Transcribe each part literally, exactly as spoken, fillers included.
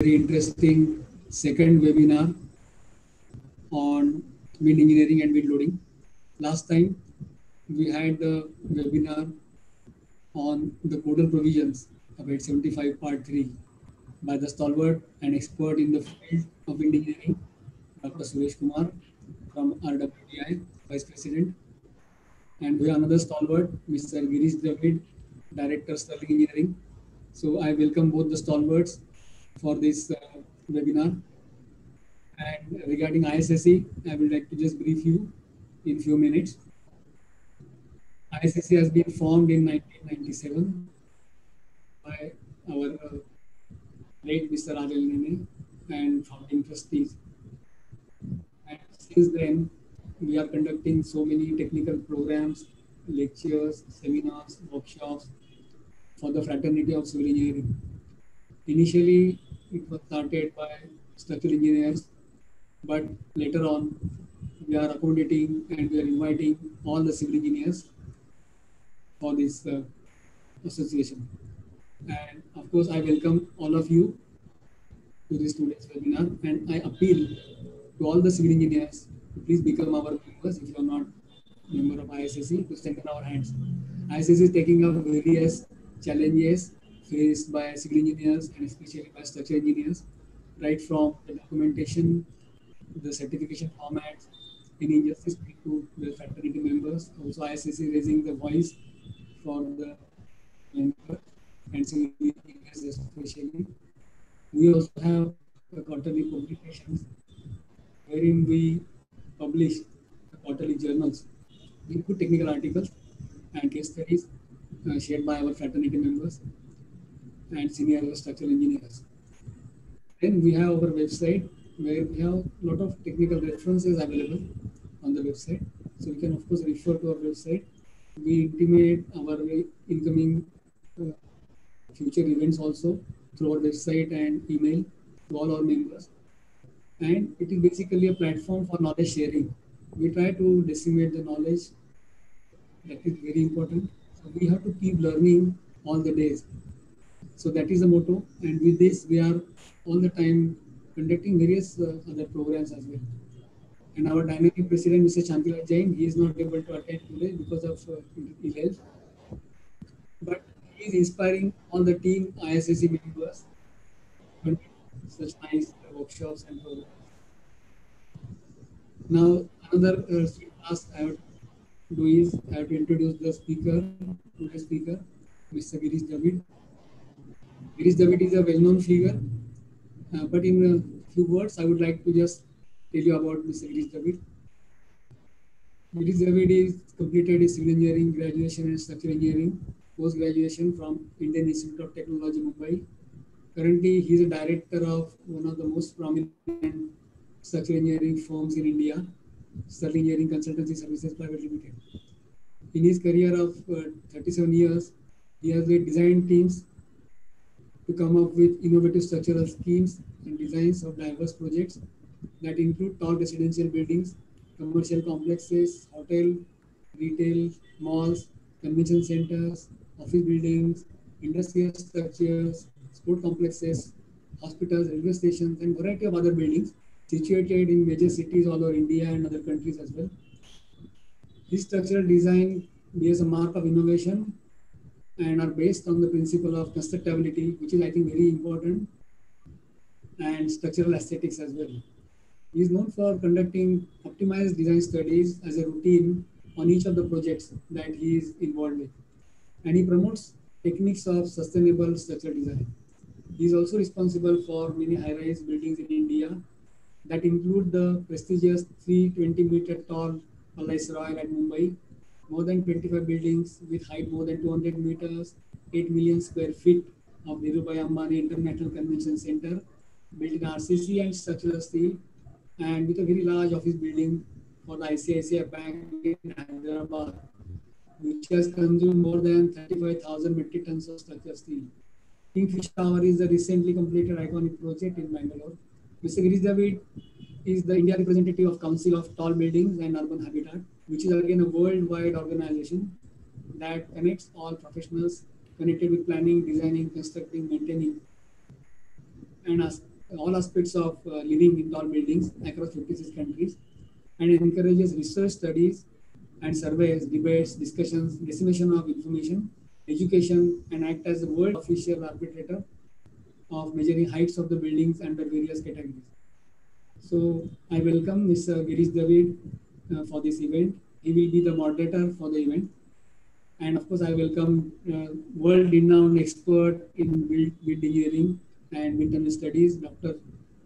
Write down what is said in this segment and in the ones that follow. Very interesting second webinar on wind engineering and wind loading. Last time we had a webinar on the codal provisions of eight seventy-five part three by the stalwart and expert in the field of wind engineering, Doctor Suresh Kumar from R W D I, Vice President. And we have another stalwart, Mister Girish David, Director Stirling Engineering. So I welcome both the stalwarts for this uh, webinar. And regarding I S S E, I would like to just brief you in few minutes. I S S E has been formed in nineteen ninety-seven by our uh, late Mister Adel Nene and founding trustees. And since then, we are conducting so many technical programs, lectures, seminars, workshops for the fraternity of civil engineering. Initially, it was started by structural engineers, but later on, we are accommodating and we are inviting all the civil engineers for this uh, association. And of course, I welcome all of you to this today's webinar, and I appeal to all the civil engineers to please become our members if you are not a member of I S S C, to strengthen our hands. I S S C is taking up various challenges faced by civil engineers and especially by structural engineers, right from the documentation, the certification formats, any injustice to the fraternity members. Also, I S S C raising the voice for the members and civil engineers especially. We also have the quarterly publications wherein we publish the quarterly journals, include technical articles and case studies uh, shared by our fraternity members and senior structural engineers. Then we have our website where we have a lot of technical references available on the website. So we can of course refer to our website. We intimate our incoming uh, future events also through our website and email to all our members. And it is basically a platform for knowledge sharing. We try to disseminate the knowledge that is very important. So we have to keep learning all the days. So that is the motto, and with this we are all the time conducting various uh, other programs as well. And our dynamic president, Mister Chandila Jain, he is not able to attend today because of uh, ill health. But he is inspiring all the team I S S C members to such nice uh, workshops and programs. Now another uh, task I have to do is I have to introduce the speaker, today's speaker, Mister Girish David. Girish David is a well-known figure, uh, but in a few words, I would like to just tell you about Mister Girish David. Girish David is completed his civil engineering graduation and structural engineering post-graduation from Indian Institute of Technology, Mumbai. Currently, he is a director of one of the most prominent structural engineering firms in India, Stirling Engineering Consultancy Services Private Limited. In his career of uh, thirty-seven years, he has designed teams to come up with innovative structural schemes and designs of diverse projects that include tall residential buildings, commercial complexes, hotel, retail, malls, convention centers, office buildings, industrial structures, sport complexes, hospitals, railway stations, and variety of other buildings situated in major cities all over India and other countries as well. This structural design bears a mark of innovation and are based on the principle of constructability, which is, I think, very important, and structural aesthetics as well. He is known for conducting optimized design studies as a routine on each of the projects that he is involved with. And he promotes techniques of sustainable structural design. He is also responsible for many high-rise buildings in India that include the prestigious three hundred twenty meter tall Palais Royale at Mumbai, more than twenty-five buildings with height more than two hundred meters, eight million square feet of Dhirubhai Ambani International Convention Center, built in R C C and structural steel, and with a very large office building for the I C I C I Bank in Hyderabad, which has consumed more than thirty-five thousand metric tons of structural steel. Kingfish Tower is the recently completed iconic project in Bangalore. Mister Girish David is the India representative of Council of Tall Buildings and Urban Habitat, which is again a worldwide organization that connects all professionals connected with planning, designing, constructing, maintaining, and all aspects of uh, living in tall buildings across fifty-six countries, and encourages research studies and surveys, debates, discussions, dissemination of information, education, and act as the world official arbitrator of measuring heights of the buildings under various categories. So I welcome Mister Girish David uh, for this event. He will be the moderator for the event. And of course, I welcome uh, world-renowned expert in build, build engineering and internal studies, Doctor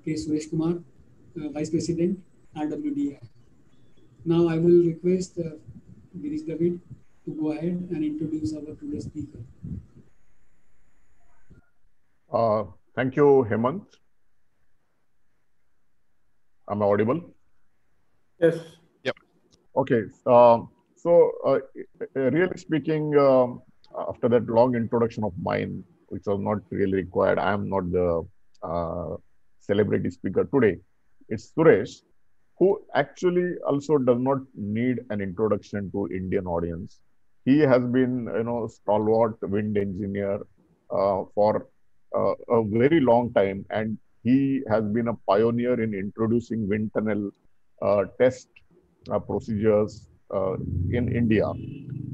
K. Suresh Kumar, uh, Vice President, R W D I. Now I will request uh, Girish David to go ahead and introduce our today's speaker. Uh, thank you, Hemant. Am I audible? Yes. Yep. Okay. Uh, so, uh, really speaking, uh, after that long introduction of mine, which was not really required, I am not the uh, celebrity speaker today. It's Suresh, who actually also does not need an introduction to Indian audience. He has been, you know, stalwart wind engineer uh, for uh, a very long time, and he has been a pioneer in introducing wind tunnel uh, test uh, procedures uh, in India.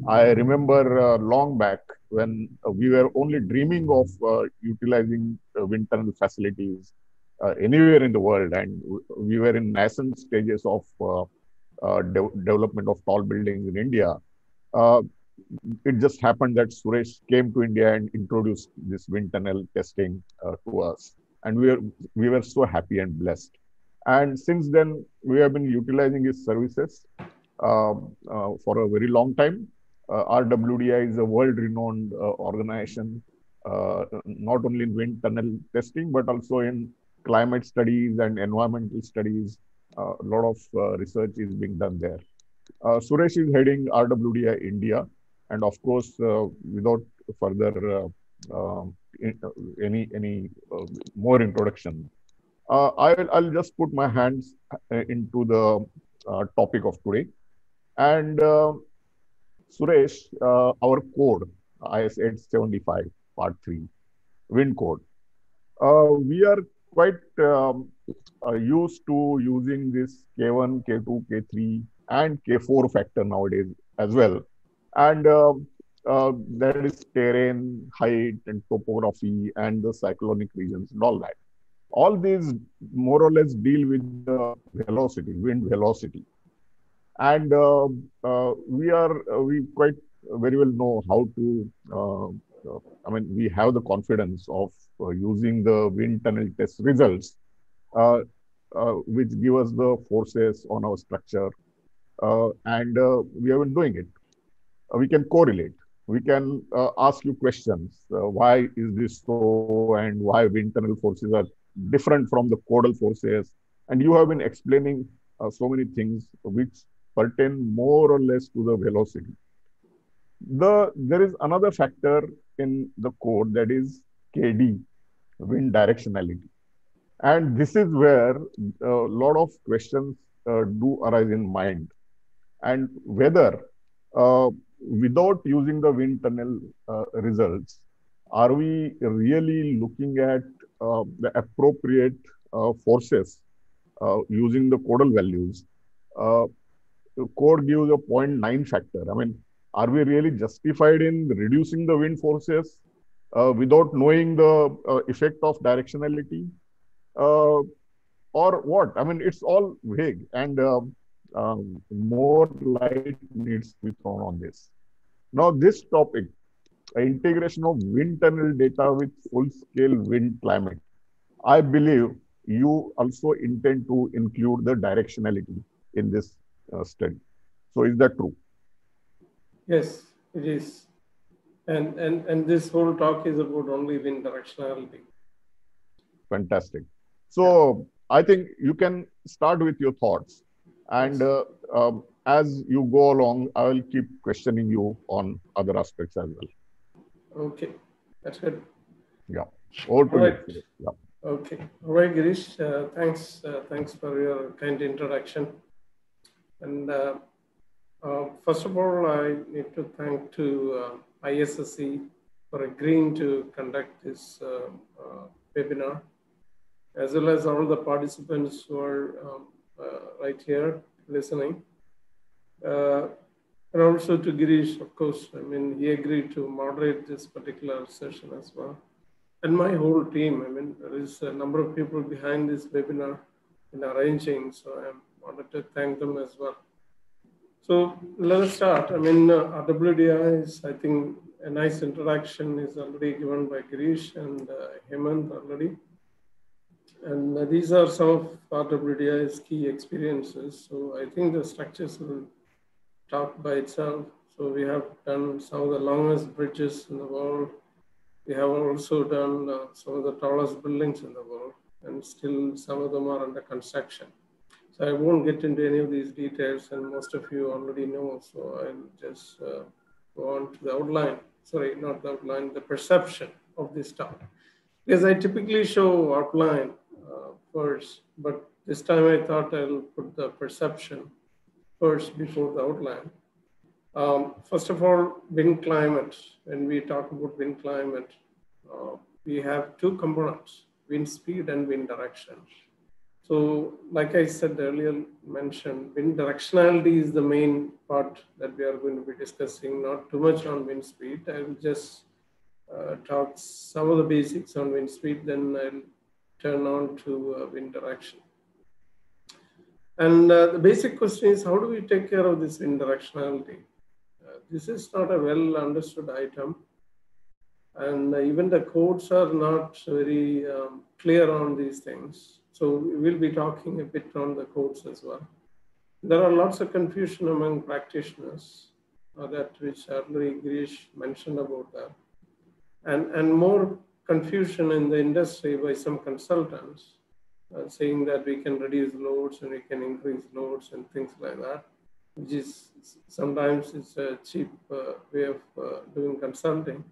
I remember uh, long back when uh, we were only dreaming of uh, utilizing uh, wind tunnel facilities uh, anywhere in the world, and we were in nascent stages of uh, uh, de development of tall buildings in India. Uh, it just happened that Suresh came to India and introduced this wind tunnel testing uh, to us. And we were, we were so happy and blessed. And since then, we have been utilizing his services uh, uh, for a very long time. Uh, R W D I is a world-renowned uh, organization, uh, not only in wind tunnel testing, but also in climate studies and environmental studies. Uh, a lot of uh, research is being done there. Uh, Suresh is heading R W D I India. And of course, uh, without further uh, uh, In, uh, any any uh, more introduction, uh, I'll, I'll just put my hands uh, into the uh, topic of today. And uh, Suresh, uh, our code, I S eight seventy-five part three, wind code. Uh, we are quite um, uh, used to using this K one, K two, K three and K four factor nowadays as well. And uh, Uh, that is terrain, height, and topography, and the cyclonic regions, and all that. All these more or less deal with the velocity, wind velocity. And uh, uh, we are, uh, we quite very well know how to, uh, uh, I mean, we have the confidence of uh, using the wind tunnel test results, uh, uh, which give us the forces on our structure. Uh, and uh, we have been doing it. Uh, we can correlate. We can uh, ask you questions. Uh, why is this so, and why wind tunnel forces are different from the codal forces? And you have been explaining uh, so many things which pertain more or less to the velocity. The, there is another factor in the code, that is K D, wind directionality. And this is where a lot of questions uh, do arise in mind. And whether uh, without using the wind tunnel uh, results, are we really looking at uh, the appropriate uh, forces uh, using the codal values? Uh, the code gives a zero point nine factor. I mean, are we really justified in reducing the wind forces uh, without knowing the uh, effect of directionality? Uh, or what? I mean, it's all vague. And uh, Um, more light needs to be thrown on this. Now, this topic, integration of wind tunnel data with full-scale wind climate, I believe you also intend to include the directionality in this uh, study. So, is that true? Yes, it is. And, and, and this whole talk is about only wind directionality. Fantastic. So, yeah. I think you can start with your thoughts. And uh, um, as you go along, I will keep questioning you on other aspects as well. Okay, that's good. Yeah. All right. Yeah. Okay. All right, Girish. Uh, thanks. Uh, thanks for your kind introduction. And uh, uh, first of all, I need to thank to uh, I S S C for agreeing to conduct this uh, uh, webinar. as well as all the participants who are um, uh, right here listening. Uh, and also to Girish, of course, I mean, he agreed to moderate this particular session as well. And my whole team, I mean, there is a number of people behind this webinar in arranging, so I wanted to thank them as well. So let us start. I mean, uh, R W D I is, I think, a nice introduction is already given by Girish and uh, Hemant already. And uh, these are some of R W D I's key experiences. So I think the structures will talk by itself. So we have done some of the longest bridges in the world. We have also done uh, some of the tallest buildings in the world, and still some of them are under construction. So I won't get into any of these details, and most of you already know, so I'll just uh, go on to the outline, sorry, not the outline, the perception of this talk. Because I typically show outline uh, first, but this time I thought I'll put the perception first before the outline. Um, first of all, wind climate. When we talk about wind climate, uh, we have two components, wind speed and wind direction. So like I said earlier, mentioned wind directionality is the main part that we are going to be discussing, not too much on wind speed. I will just uh, talk some of the basics on wind speed, then I'll turn on to uh, wind direction. And uh, the basic question is, how do we take care of this wind directionality? Uh, this is not a well understood item. And uh, even the codes are not very um, clear on these things. So we'll be talking a bit on the codes as well. There are lots of confusion among practitioners, uh, that which Adel Girish mentioned about that. And, and more confusion in the industry by some consultants uh, saying that we can reduce loads and we can increase loads and things like that, which is sometimes it's a cheap uh, way of uh, doing consulting.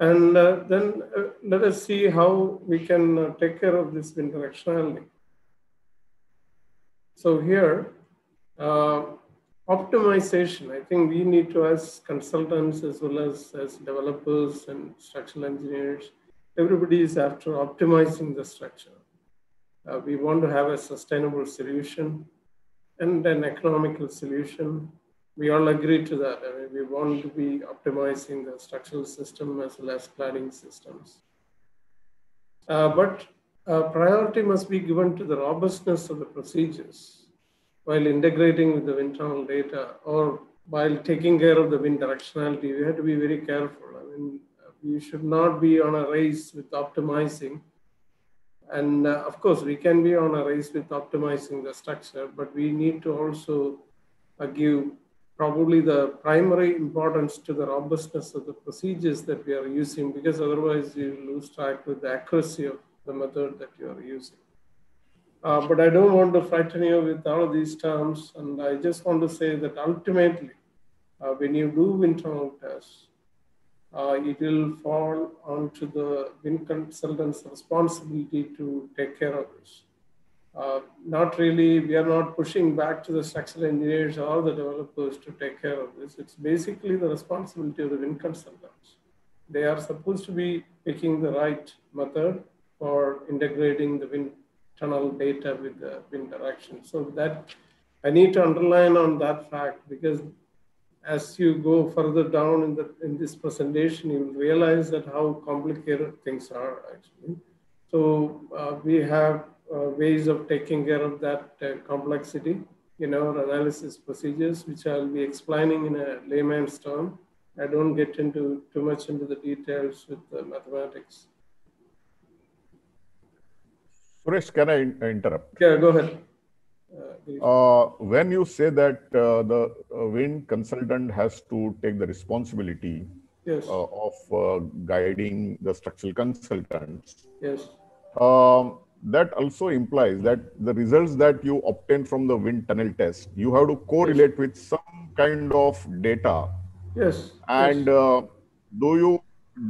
And uh, then uh, let us see how we can uh, take care of this wind directionality. So here, uh, optimization. I think we need to, as consultants as well as, as developers and structural engineers, everybody is after optimizing the structure. Uh, we want to have a sustainable solution and an economical solution. We all agree to that. I mean, we want to be optimizing the structural system as well as cladding systems. Uh, but uh, priority must be given to the robustness of the procedures while integrating with the wind tunnel data or while taking care of the wind directionality. We have to be very careful. I mean, we should not be on a race with optimizing. And uh, of course, we can be on a race with optimizing the structure, but we need to also uh, give probably the primary importance to the robustness of the procedures that we are using, because otherwise you lose track with the accuracy of the method that you are using. Uh, but I don't want to frighten you with all of these terms, and I just want to say that ultimately, uh, when you do wind tunnel tests, uh, it will fall onto the wind consultant's responsibility to take care of this. Uh, not really, we are not pushing back to the structural engineers or the developers to take care of this. It's basically the responsibility of the wind consultants. They are supposed to be picking the right method for integrating the wind tunnel data with the wind direction. So that, I need to underline on that fact, because as you go further down in, the, in this presentation, you will realize that how complicated things are actually. So uh, we have Uh, ways of taking care of that uh, complexity in our analysis procedures, which I'll be explaining in a layman's term. I don't get into too much into the details with the mathematics. Suresh, can I in interrupt? Yeah, go ahead. Uh, uh, when you say that uh, the uh, wind consultant has to take the responsibility, yes, uh, of uh, guiding the structural consultants, yes. Um, that also implies that the results that you obtain from the wind tunnel test, you have to correlate, yes, with some kind of data. Yes. And yes. Uh, do you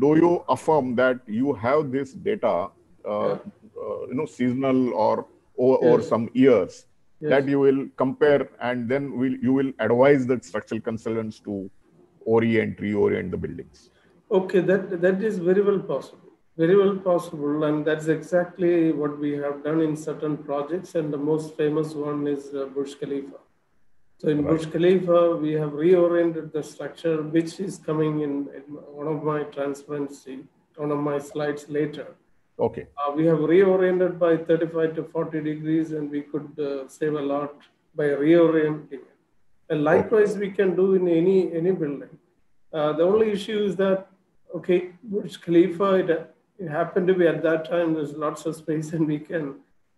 do you affirm that you have this data, uh, yeah. uh, you know, seasonal or or, yes. or some years, yes, that you will compare, and then will you will advise the structural consultants to orient, reorient the buildings? Okay, that that is very well possible. Very well possible, and that's exactly what we have done in certain projects, and the most famous one is uh, Burj Khalifa. So in right. Burj Khalifa, we have reoriented the structure, which is coming in, in one of my transparency, one of my slides later. Okay. Uh, we have reoriented by thirty-five to forty degrees, and we could uh, save a lot by reorienting it. And likewise, okay. we can do in any, any building. Uh, the only issue is that, okay, Burj Khalifa, it, it happened to be at that time, there's lots of space and we can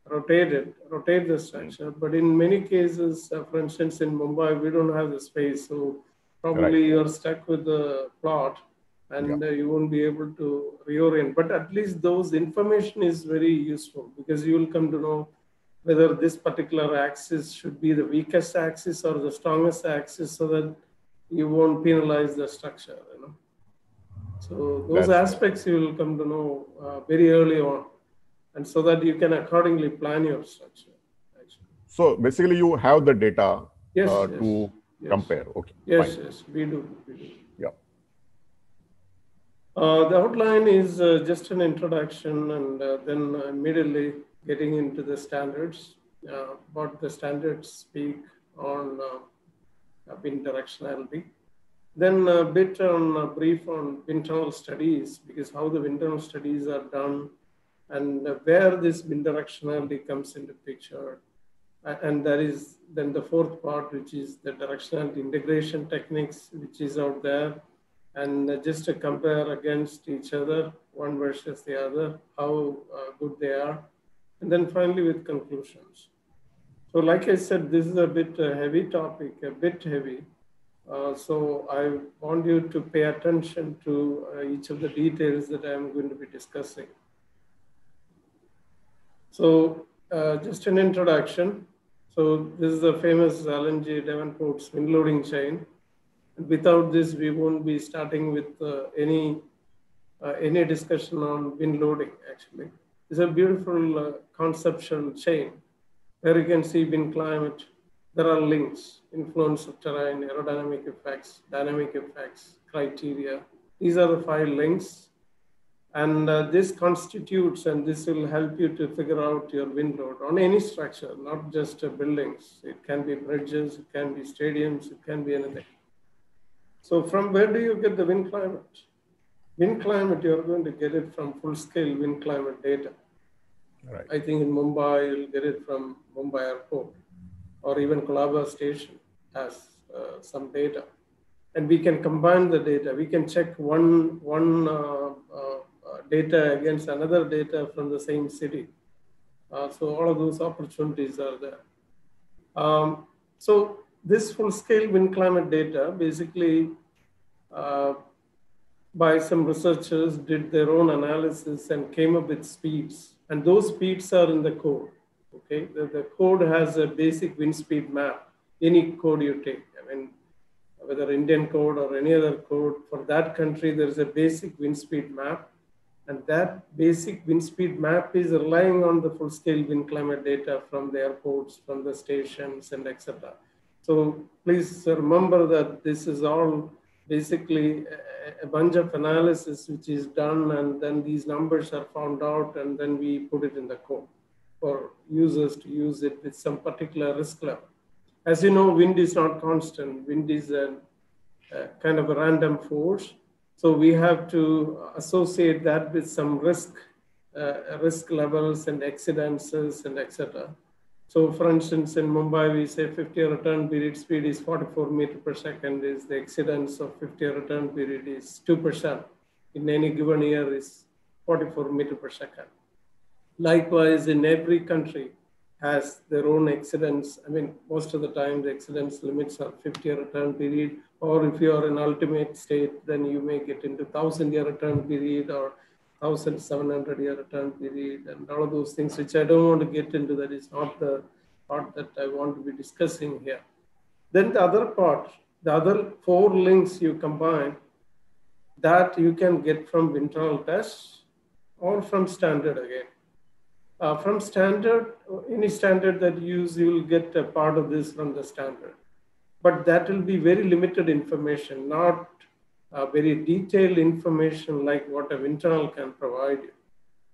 rotate it, rotate the structure. But in many cases, uh, for instance, in Mumbai, we don't have the space. So probably right. you're stuck with the plot and yeah. uh, you won't be able to reorient. But at least those information is very useful, because you will come to know whether this particular axis should be the weakest axis or the strongest axis, so that you won't penalize the structure, you know. So those That's aspects you will come to know uh, very early on, and so that you can accordingly plan your structure. Actually. So basically you have the data yes, uh, yes, to yes. compare. Okay. Yes, fine. yes, we do. We do. Yeah. Uh, the outline is uh, just an introduction, and uh, then immediately getting into the standards, uh, what the standards speak on uh, bin directionality. Then a bit on a brief on wind tunnel studies, because how the wind tunnel studies are done and where this wind directionality comes into picture. And that is then the fourth part, which is the directionality integration techniques, which is out there. And just to compare against each other, one versus the other, how uh, good they are. And then finally with conclusions. So like I said, this is a bit uh, heavy topic, a bit heavy. Uh, so I want you to pay attention to uh, each of the details that I'm going to be discussing. So uh, just an introduction. So this is the famous Alan J. Davenport's wind loading chain. Without this, we won't be starting with uh, any, uh, any discussion on wind loading, actually. It's a beautiful uh, conceptual chain where you can see wind climate. There are links, influence of terrain, aerodynamic effects, dynamic effects, criteria. These are the five links. And uh, this constitutes, and this will help you to figure out your wind load on any structure, not just uh, buildings. It can be bridges, it can be stadiums, it can be anything. So from where do you get the wind climate? Wind climate, you're going to get it from full-scale wind climate data. Right. I think in Mumbai, you'll get it from Mumbai Airport. Or even Colaba Station has uh, some data. And we can combine the data. We can check one, one uh, uh, data against another data from the same city. Uh, so all of those opportunities are there. Um, so this full-scale wind climate data, basically uh, by some researchers did their own analysis and came up with speeds. And those speeds are in the code. Okay, the, the code has a basic wind speed map, any code you take. I mean, whether Indian code or any other code, for that country, there's a basic wind speed map. And that basic wind speed map is relying on the full-scale wind climate data from the airports, from the stations, and et cetera. So please remember that this is all basically a, a bunch of analysis which is done, and then these numbers are found out, and then we put it in the code for users to use it with some particular risk level. As you know, wind is not constant. Wind is a, a kind of a random force. So we have to associate that with some risk, uh, risk levels and exceedances and et cetera. So for instance, in Mumbai, we say fifty year return period speed is forty-four meters per second, is the exceedance of fifty year return period is two percent. In any given year is forty-four meters per second. Likewise, in every country has their own exceedance. I mean, most of the time the exceedance limits are fifty year return period, or if you are in ultimate state, then you may get into thousand year return period or one thousand seven hundred year return period and all of those things, which I don't want to get into. That is not the part that I want to be discussing here. Then the other part, the other four links you combine, that you can get from wind tunnel tests or from standard again. Uh, from standard, any standard that you use, you will get a part of this from the standard. But that will be very limited information, not uh, very detailed information like what a internal can provide you.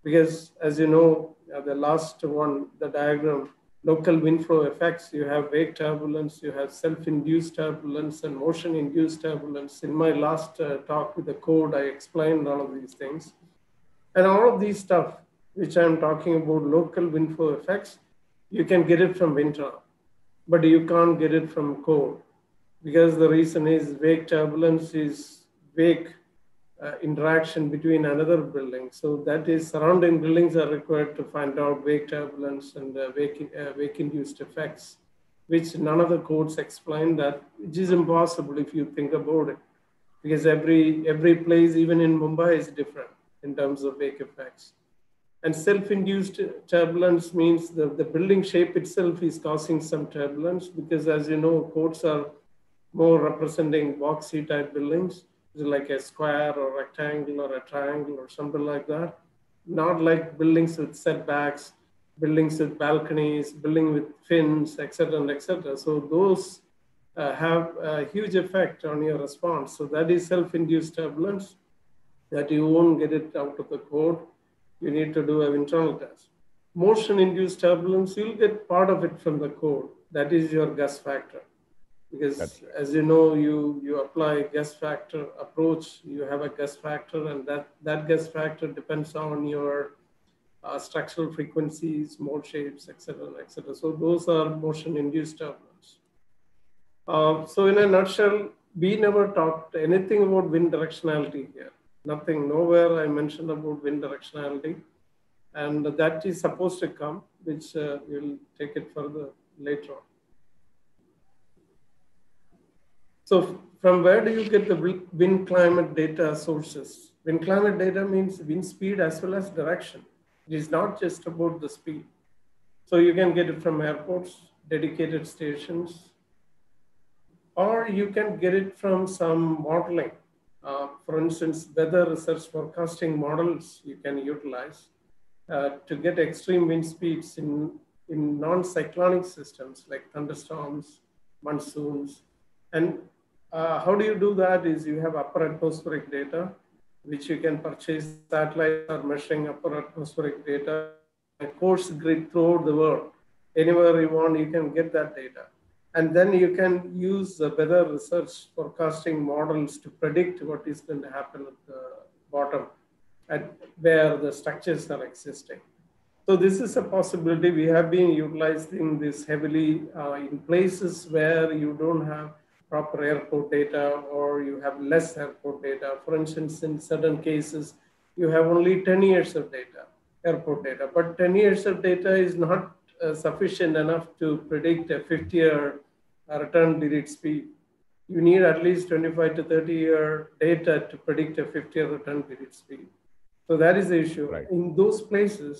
Because as you know, uh, the last one, the diagram, local wind flow effects, you have wake turbulence, you have self-induced turbulence and motion-induced turbulence. In my last uh, talk with the code, I explained all of these things. And all of these stuff, which I'm talking about local wind flow effects, you can get it from internal, but you can't get it from code. Because the reason is wake turbulence is wake uh, interaction between another building. So that is surrounding buildings are required to find out wake turbulence and uh, wake, uh, wake induced effects, which none of the codes explain that, which is impossible if you think about it. Because every, every place, even in Mumbai, is different in terms of wake effects. And self-induced turbulence means the, the building shape itself is causing some turbulence, because as you know, codes are more representing boxy type buildings, like a square or rectangle or a triangle or something like that. Not like buildings with setbacks, buildings with balconies, building with fins, et cetera, and et cetera. So those uh, have a huge effect on your response. So that is self-induced turbulence that you won't get it out of the code. You need to do an internal test. Motion-induced turbulence, you'll get part of it from the code. That is your gust factor. Because That's as you know, you, you apply gust factor approach, you have a gust factor, and that, that gust factor depends on your uh, structural frequencies, mode shapes, et cetera, et cetera. So those are motion-induced turbulence. Uh, so in a nutshell, we never talked anything about wind directionality here. Nothing, nowhere I mentioned about wind directionality. And that is supposed to come, which uh, we'll take it further later on. So from where do you get the wind climate data sources? Wind climate data means wind speed as well as direction. It is not just about the speed. So you can get it from airports, dedicated stations, or you can get it from some modeling. Uh, for instance, weather research forecasting models you can utilize uh, to get extreme wind speeds in, in non-cyclonic systems like thunderstorms, monsoons. And uh, how do you do that is you have upper atmospheric data, which you can purchase satellites or measuring upper atmospheric data, a coarse grid throughout the world. Anywhere you want, you can get that data. And then you can use the weather research forecasting models to predict what is going to happen at the bottom and where the structures are existing. So this is a possibility. We have been utilizing this heavily uh, in places where you don't have proper airport data or you have less airport data. For instance, in certain cases, you have only ten years of data, airport data, but ten years of data is not Uh, sufficient enough to predict a fifty year uh, return period speed. You need at least twenty-five to thirty year data to predict a fifty year return period speed. So that is the issue. Right. In those places,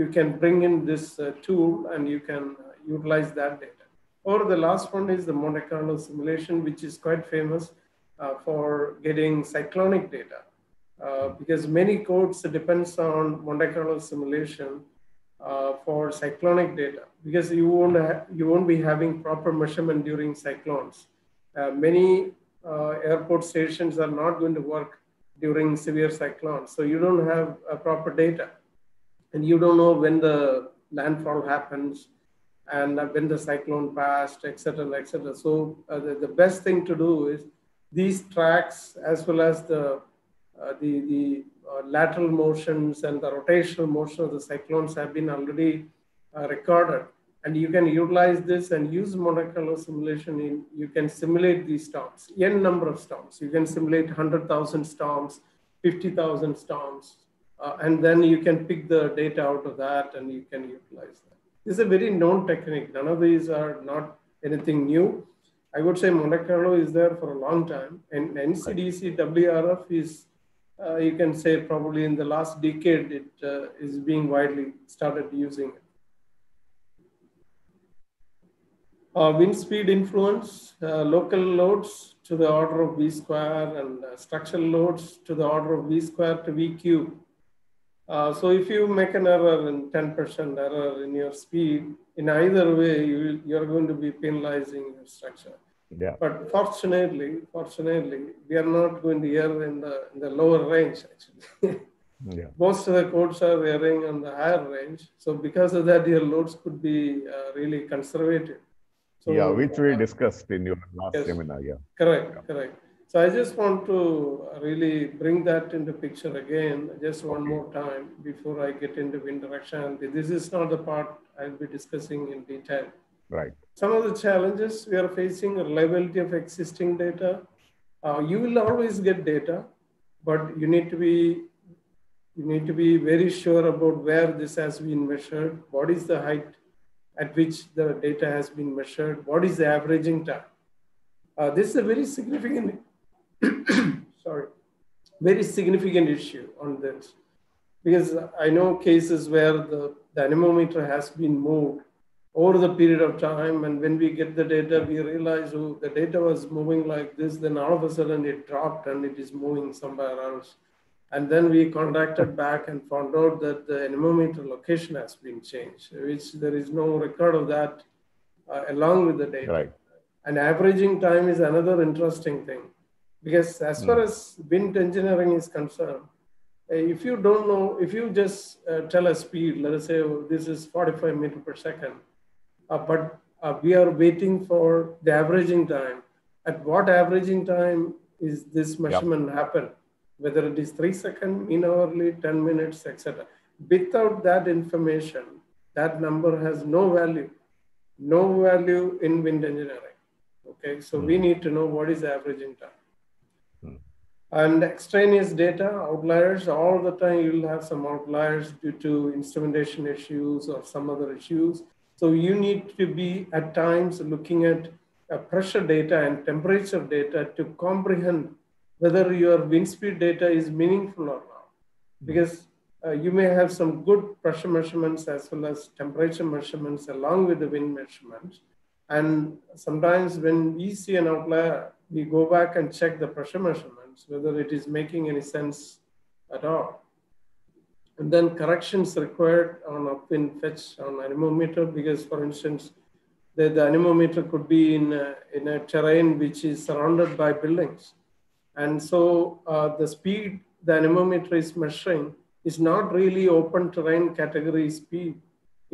you can bring in this uh, tool and you can uh, utilize that data. Or the last one is the Monte Carlo simulation, which is quite famous uh, for getting cyclonic data. Uh, because many codes depends on Monte Carlo simulation Uh, for cyclonic data, because you won't you won't be having proper measurement during cyclones. Uh, many uh, airport stations are not going to work during severe cyclones, so you don't have uh, proper data, and you don't know when the landfall happens and uh, when the cyclone passed, et cetera, et cetera. So uh, the, the best thing to do is these tracks as well as the uh, the the Uh, lateral motions and the rotational motion of the cyclones have been already uh, recorded. And you can utilize this and use Monte Carlo simulation. In, you can simulate these storms, n number of storms. You can simulate one hundred thousand storms, fifty thousand storms, uh, and then you can pick the data out of that and you can utilize that. This is a very known technique. None of these are not anything new. I would say Monte Carlo is there for a long time, and N C D C W R F is Uh, you can say probably in the last decade, it uh, is being widely started using it. Uh, wind speed influence, uh, local loads to the order of V square and uh, structural loads to the order of V square to V cube. Uh, so if you make an error and ten percent error in your speed, in either way, you, you're going to be penalizing your structure. Yeah. But fortunately, fortunately, we are not going here in the in the lower range actually. Yeah. Most of the codes are varying on the higher range. So because of that, your loads could be uh, really conservative. So, yeah, which we uh, discussed in your last yes, seminar. Yeah. Correct, yeah. correct. So I just want to really bring that into picture again, just one okay. more time before I get into wind directionality. This is not the part I'll be discussing in detail. Right. Some of the challenges we are facing are reliability of existing data. Uh, you will always get data, but you need to be You need to be very sure about where this has been measured, what is the height at which the data has been measured, what is the averaging time. Uh, this is a very significant, sorry, very significant issue on this. Because I know cases where the dynamometer has been moved over the period of time, and when we get the data, we realize oh, the data was moving like this, then all of a sudden it dropped and it is moving somewhere else. And then we contacted back and found out that the anemometer location has been changed, which there is no record of that uh, along with the data. Right. And averaging time is another interesting thing, because as mm. far as wind engineering is concerned, if you don't know, if you just uh, tell a speed, let us say oh, this is forty-five meters per second, uh, but uh, we are waiting for the averaging time. At what averaging time is this measurement yep. happen? Whether it is three seconds, in hourly, ten minutes, et cetera. Without that information, that number has no value, no value in wind engineering. Okay, so mm. we need to know what is averaging time. Mm. And extraneous data, outliers, all the time you'll have some outliers due to instrumentation issues or some other issues. So you need to be at times looking at uh, pressure data and temperature data to comprehend whether your wind speed data is meaningful or not. Because uh, you may have some good pressure measurements as well as temperature measurements along with the wind measurements. And sometimes when we see an outlier, we go back and check the pressure measurements, whether it is making any sense at all. And then corrections required on upwind fetch on anemometer, because for instance, the, the anemometer could be in a, in a terrain which is surrounded by buildings. And so uh, the speed the anemometer is measuring is not really open terrain category speed.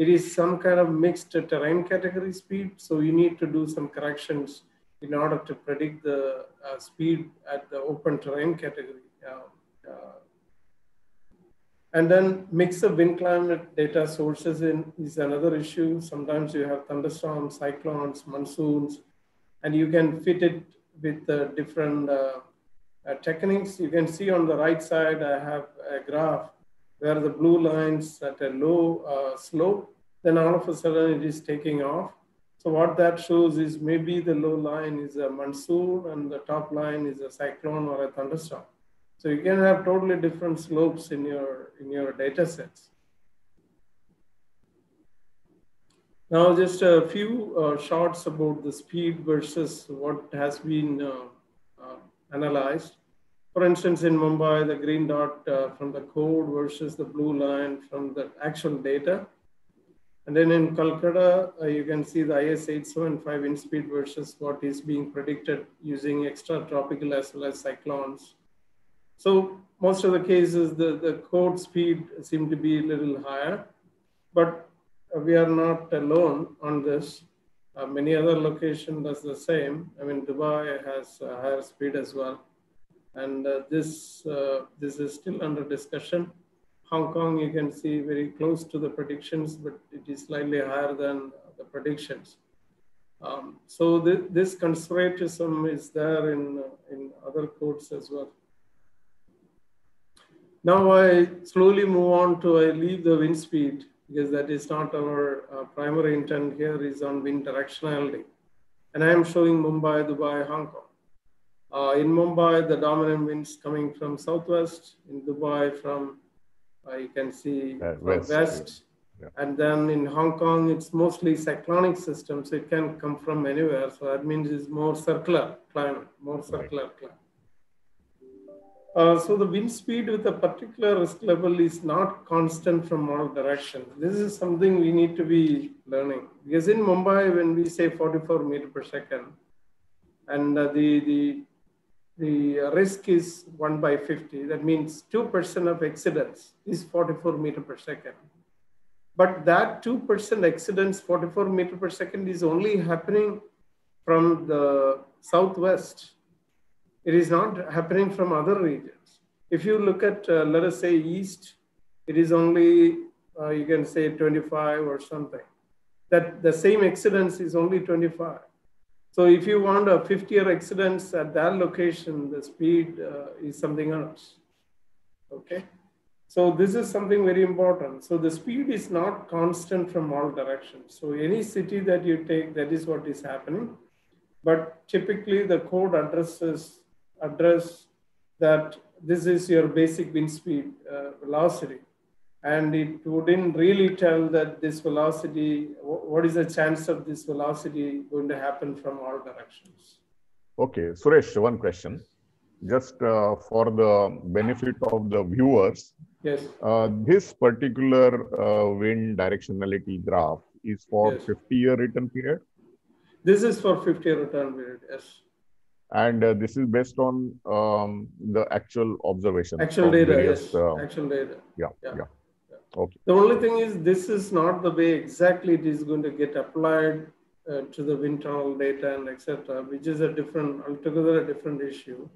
It is some kind of mixed terrain category speed. So you need to do some corrections in order to predict the uh, speed at the open terrain category. Uh, uh, and then mix of wind climate data sources in, is another issue. Sometimes you have thunderstorms, cyclones, monsoons, and you can fit it with uh, different uh, Uh, techniques. You can see on the right side, I have a graph where the blue lines at a low uh, slope, then all of a sudden it is taking off. So what that shows is maybe the low line is a monsoon and the top line is a cyclone or a thunderstorm. So you can have totally different slopes in your, in your data sets. Now just a few uh, shots about the speed versus what has been uh, uh, analyzed. For instance, in Mumbai, the green dot uh, from the code versus the blue line from the actual data. And then in Kolkata, uh, you can see the I S eight seventy-five wind speed versus what is being predicted using extra tropical as well as cyclones. So most of the cases, the, the code speed seemed to be a little higher, but we are not alone on this. Uh, many other locations does the same. I mean, Dubai has uh, higher speed as well. And uh, this, uh, this is still under discussion. Hong Kong, you can see very close to the predictions, but it is slightly higher than the predictions. Um, so th this conservatism is there in, uh, in other codes as well. Now I slowly move on to, I leave the wind speed, because that is not our uh, primary intent here is on wind directionality. And I am showing Mumbai, Dubai, Hong Kong. Uh, in Mumbai, the dominant winds coming from southwest, in Dubai from, uh, you can see uh, west. west. Yeah. And then in Hong Kong, it's mostly cyclonic systems. It can come from anywhere. So that means it's more circular climate, more circular right. climate. Uh, so the wind speed with a particular risk level is not constant from all directions. This is something we need to be learning. Because in Mumbai, when we say forty-four meters per second, and uh, the, the, the risk is one by fifty. That means two percent of accidents is forty-four meters per second. But that two percent accidents, forty-four meters per second, is only happening from the southwest. It is not happening from other regions. If you look at, uh, let us say, east, it is only, uh, you can say, twenty-five or something. That the same accidents is only twenty-five. So if you want a fifty-year accidents at that location, the speed uh, is something else. Okay. So this is something very important. So the speed is not constant from all directions. So any city that you take, that is what is happening. But typically the code addresses address that this is your basic wind speed uh, velocity. And it wouldn't really tell that this velocity, what is the chance of this velocity going to happen from all directions. Okay, Suresh, one question. Just uh, for the benefit of the viewers, yes. Uh, this particular uh, wind directionality graph is for yes. fifty-year return period? This is for fifty-year return period, yes. And uh, this is based on um, the actual observation. Actual data, various, yes. Uh, actual data. Yeah, yeah. yeah. Okay. The only thing is, this is not the way exactly it is going to get applied uh, to the wind tunnel data and et cetera, which is a different, altogether a different issue.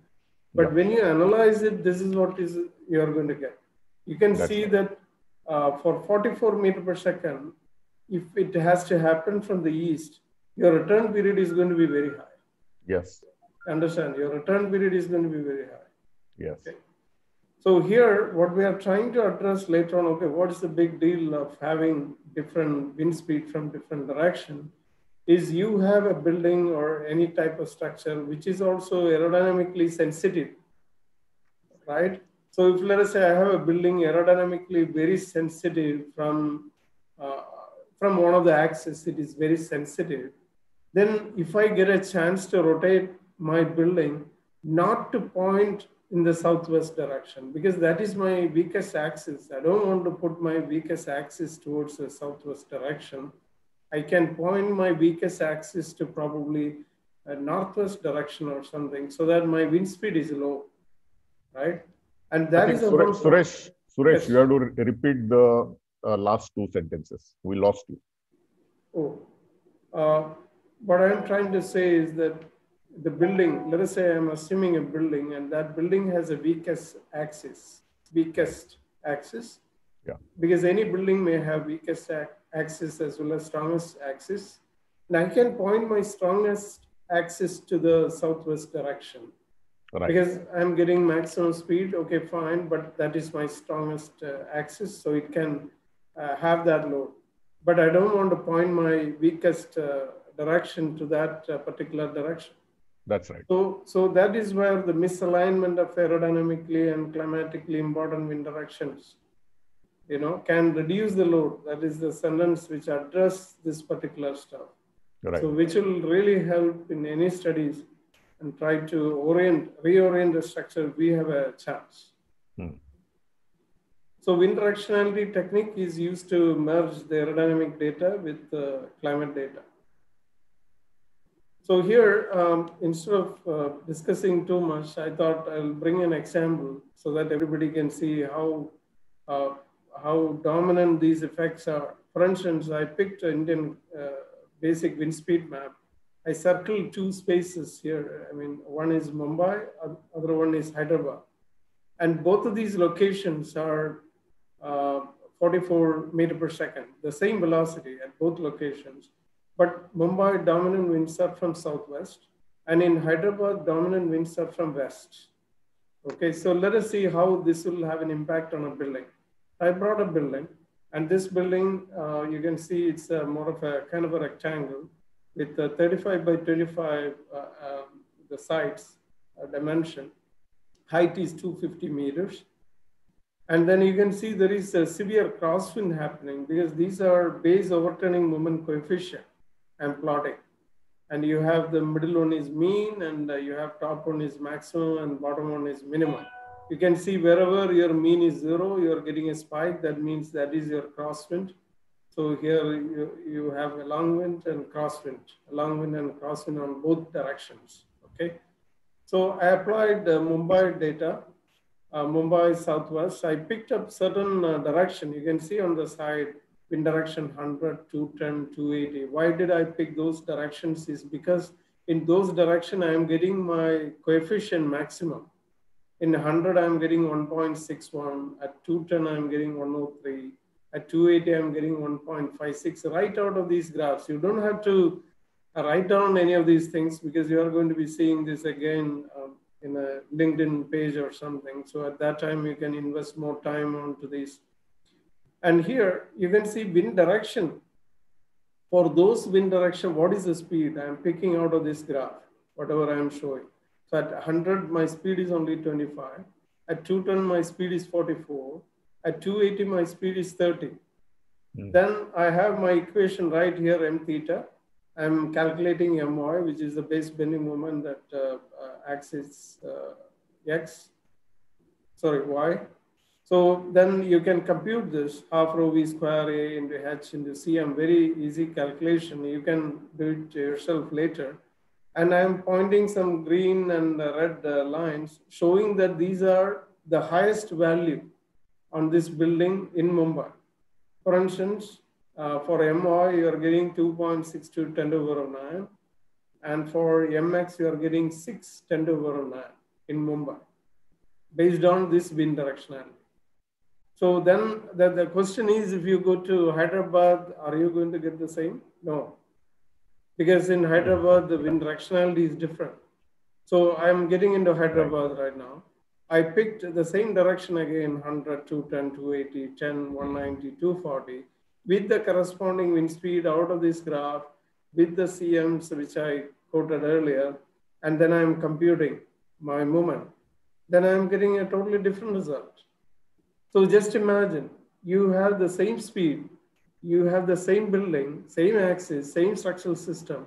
But yeah. when you analyze it, this is what is you are going to get. You can That's see right. that uh, for forty-four meters per second, if it has to happen from the east, your return period is going to be very high. Yes. Understand? Your return period is going to be very high. Yes. Okay. So here, what we are trying to address later on, okay, what is the big deal of having different wind speed from different direction, is you have a building or any type of structure which is also aerodynamically sensitive, right? So if let us say I have a building aerodynamically very sensitive from, uh, from one of the axes, it is very sensitive. Then if I get a chance to rotate my building, not to point in the southwest direction, because that is my weakest axis. I don't want to put my weakest axis towards the southwest direction. I can point my weakest axis to probably a northwest direction or something, so that my wind speed is low, right? And that is Suresh, Suresh, Suresh yes. you have to re repeat the uh, last two sentences. We lost you. Oh, uh, what I'm trying to say is that the building, let us say I'm assuming a building and that building has a weakest axis, weakest axis. Yeah. Because any building may have weakest axis as well as strongest axis. And I can point my strongest axis to the southwest direction. Right. Because I'm getting maximum speed, okay, fine, but that is my strongest uh, axis. So it can uh, have that load. But I don't want to point my weakest uh, direction to that uh, particular direction. That's right. So, so that is where the misalignment of aerodynamically and climatically important wind directions, you know, can reduce the load. That is the sentence which address this particular stuff. Right. So, which will really help in any studies and try to orient, reorient the structure. We have a chance. Hmm. So, wind directionality technique is used to merge the aerodynamic data with the climate data. So here, um, instead of uh, discussing too much, I thought I'll bring an example so that everybody can see how, uh, how dominant these effects are. For instance, I picked an Indian uh, basic wind speed map. I circled two spaces here. I mean, one is Mumbai, other one is Hyderabad. And both of these locations are uh, forty-four meters per second, the same velocity at both locations. But Mumbai dominant winds are from southwest, and in Hyderabad dominant winds are from west. Okay, so let us see how this will have an impact on a building. I brought a building, and this building, uh, you can see it's uh, more of a kind of a rectangle with uh, thirty-five by twenty-five uh, uh, the sides uh, dimension. Height is two hundred fifty meters. And then you can see there is a severe crosswind happening because these are base overturning moment coefficient. I'm plotting. And you have the middle one is mean, and uh, you have top one is maximum, and bottom one is minimum. You can see wherever your mean is zero, you're getting a spike. That means that is your crosswind. So here you, you have a long wind and crosswind, long wind and crosswind on both directions. Okay, so I applied uh, Mumbai data, uh, Mumbai Southwest. I picked up certain uh, direction. You can see on the side, wind direction one hundred, two ten, two eighty. Why did I pick those directions is because in those direction, I am getting my coefficient maximum. In one hundred, I am getting one point six one. At two ten, I am getting one oh three. At two eighty, I am getting one point five six. Right out of these graphs, you don't have to write down any of these things because you are going to be seeing this again uh, in a LinkedIn page or something. So at that time, you can invest more time onto these. And here, you can see wind direction. For those wind direction, what is the speed? I'm picking out of this graph, whatever I'm showing. So at one hundred, my speed is only twenty-five. At two ten, my speed is forty-four. At two eighty, my speed is thirty. Mm. Then I have my equation right here, m theta. I'm calculating my, which is the base bending moment that uh, uh, axis uh, x, sorry, y. So then you can compute this half rho v square a into h into cm, very easy calculation. You can do it yourself later. And I'm pointing some green and red lines showing that these are the highest value on this building in Mumbai. For instance, uh, for M I, you're getting two point six two ten to the power of nine. And for M X, you're getting six ten to the power of nine in Mumbai, based on this wind directionality. So then the, the question is, if you go to Hyderabad, are you going to get the same? No, because in Hyderabad, the wind directionality is different. So I'm getting into Hyderabad right now. I picked the same direction again, one hundred, two ten, two eighty, ten, one ninety, two forty, with the corresponding wind speed out of this graph, with the C Ms, which I quoted earlier, and then I'm computing my moment. Then I'm getting a totally different result. So just imagine, you have the same speed, you have the same building, same axis, same structural system,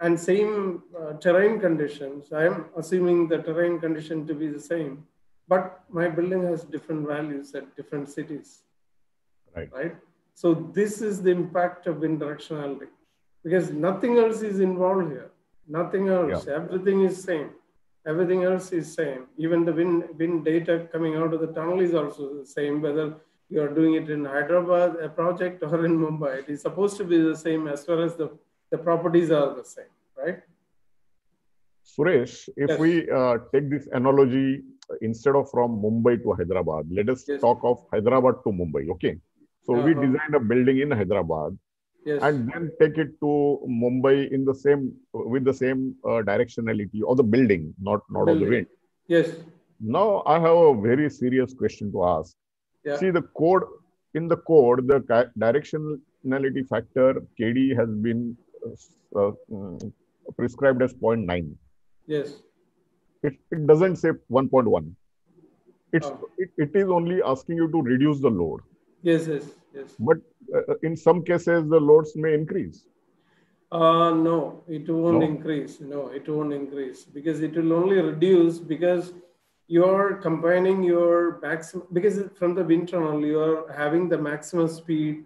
and same uh, terrain conditions. I'm assuming the terrain condition to be the same, but my building has different values at different cities, right? right? So this is the impact of wind directionality because nothing else is involved here. Nothing else, yeah. Everything is same. Everything else is same. Even the wind, wind data coming out of the tunnel is also the same, whether you are doing it in Hyderabad, a project, or in Mumbai. It is supposed to be the same as far as the, the properties are the same, right? Suresh, if yes. we uh, take this analogy, instead of from Mumbai to Hyderabad, let us yes. talk of Hyderabad to Mumbai, okay? So uh-huh. we designed a building in Hyderabad yes. and then take it to Mumbai in the same, with the same uh, directionality of the building, not, not building. of the wind. Yes. Now I have a very serious question to ask. Yeah. See the code, in the code, the directionality factor K D has been uh, um, prescribed as zero point nine. Yes. It, it doesn't say one point one. It's, oh. it, it is only asking you to reduce the load. Yes, yes, yes. But uh, in some cases, the loads may increase. Uh, no, it won't no. increase. No, it won't increase because it will only reduce because you are combining your maximum, because from the wind tunnel, you are having the maximum speed,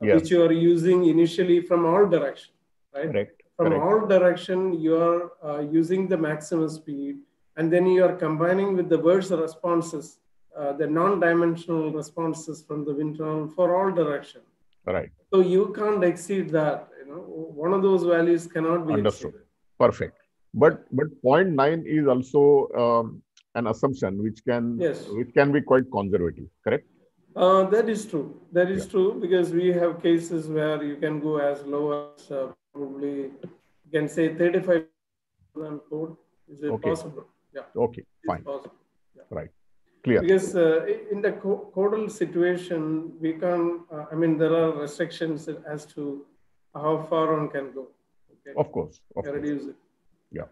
yes. which you are using initially from all direction, right? Correct. From Correct. all direction, you are uh, using the maximum speed, and then you are combining with the burst responses, Uh, the non-dimensional responses from the wind tunnel for all direction. Right. So you can't exceed that. You know, one of those values cannot be Understood. exceeded. Perfect. But but zero point nine is also um, an assumption which can yes. which can be quite conservative. Correct. Uh, that is true. That is yeah. true because we have cases where you can go as low as uh, probably you can say thirty-five. Is it okay. possible? Yeah. Okay. Fine. Yeah. Right. Clear. Because uh, in the codal situation, we can, uh, I mean, there are restrictions as to how far one can go. Okay? Of course. Of course. Reduce it. Yeah.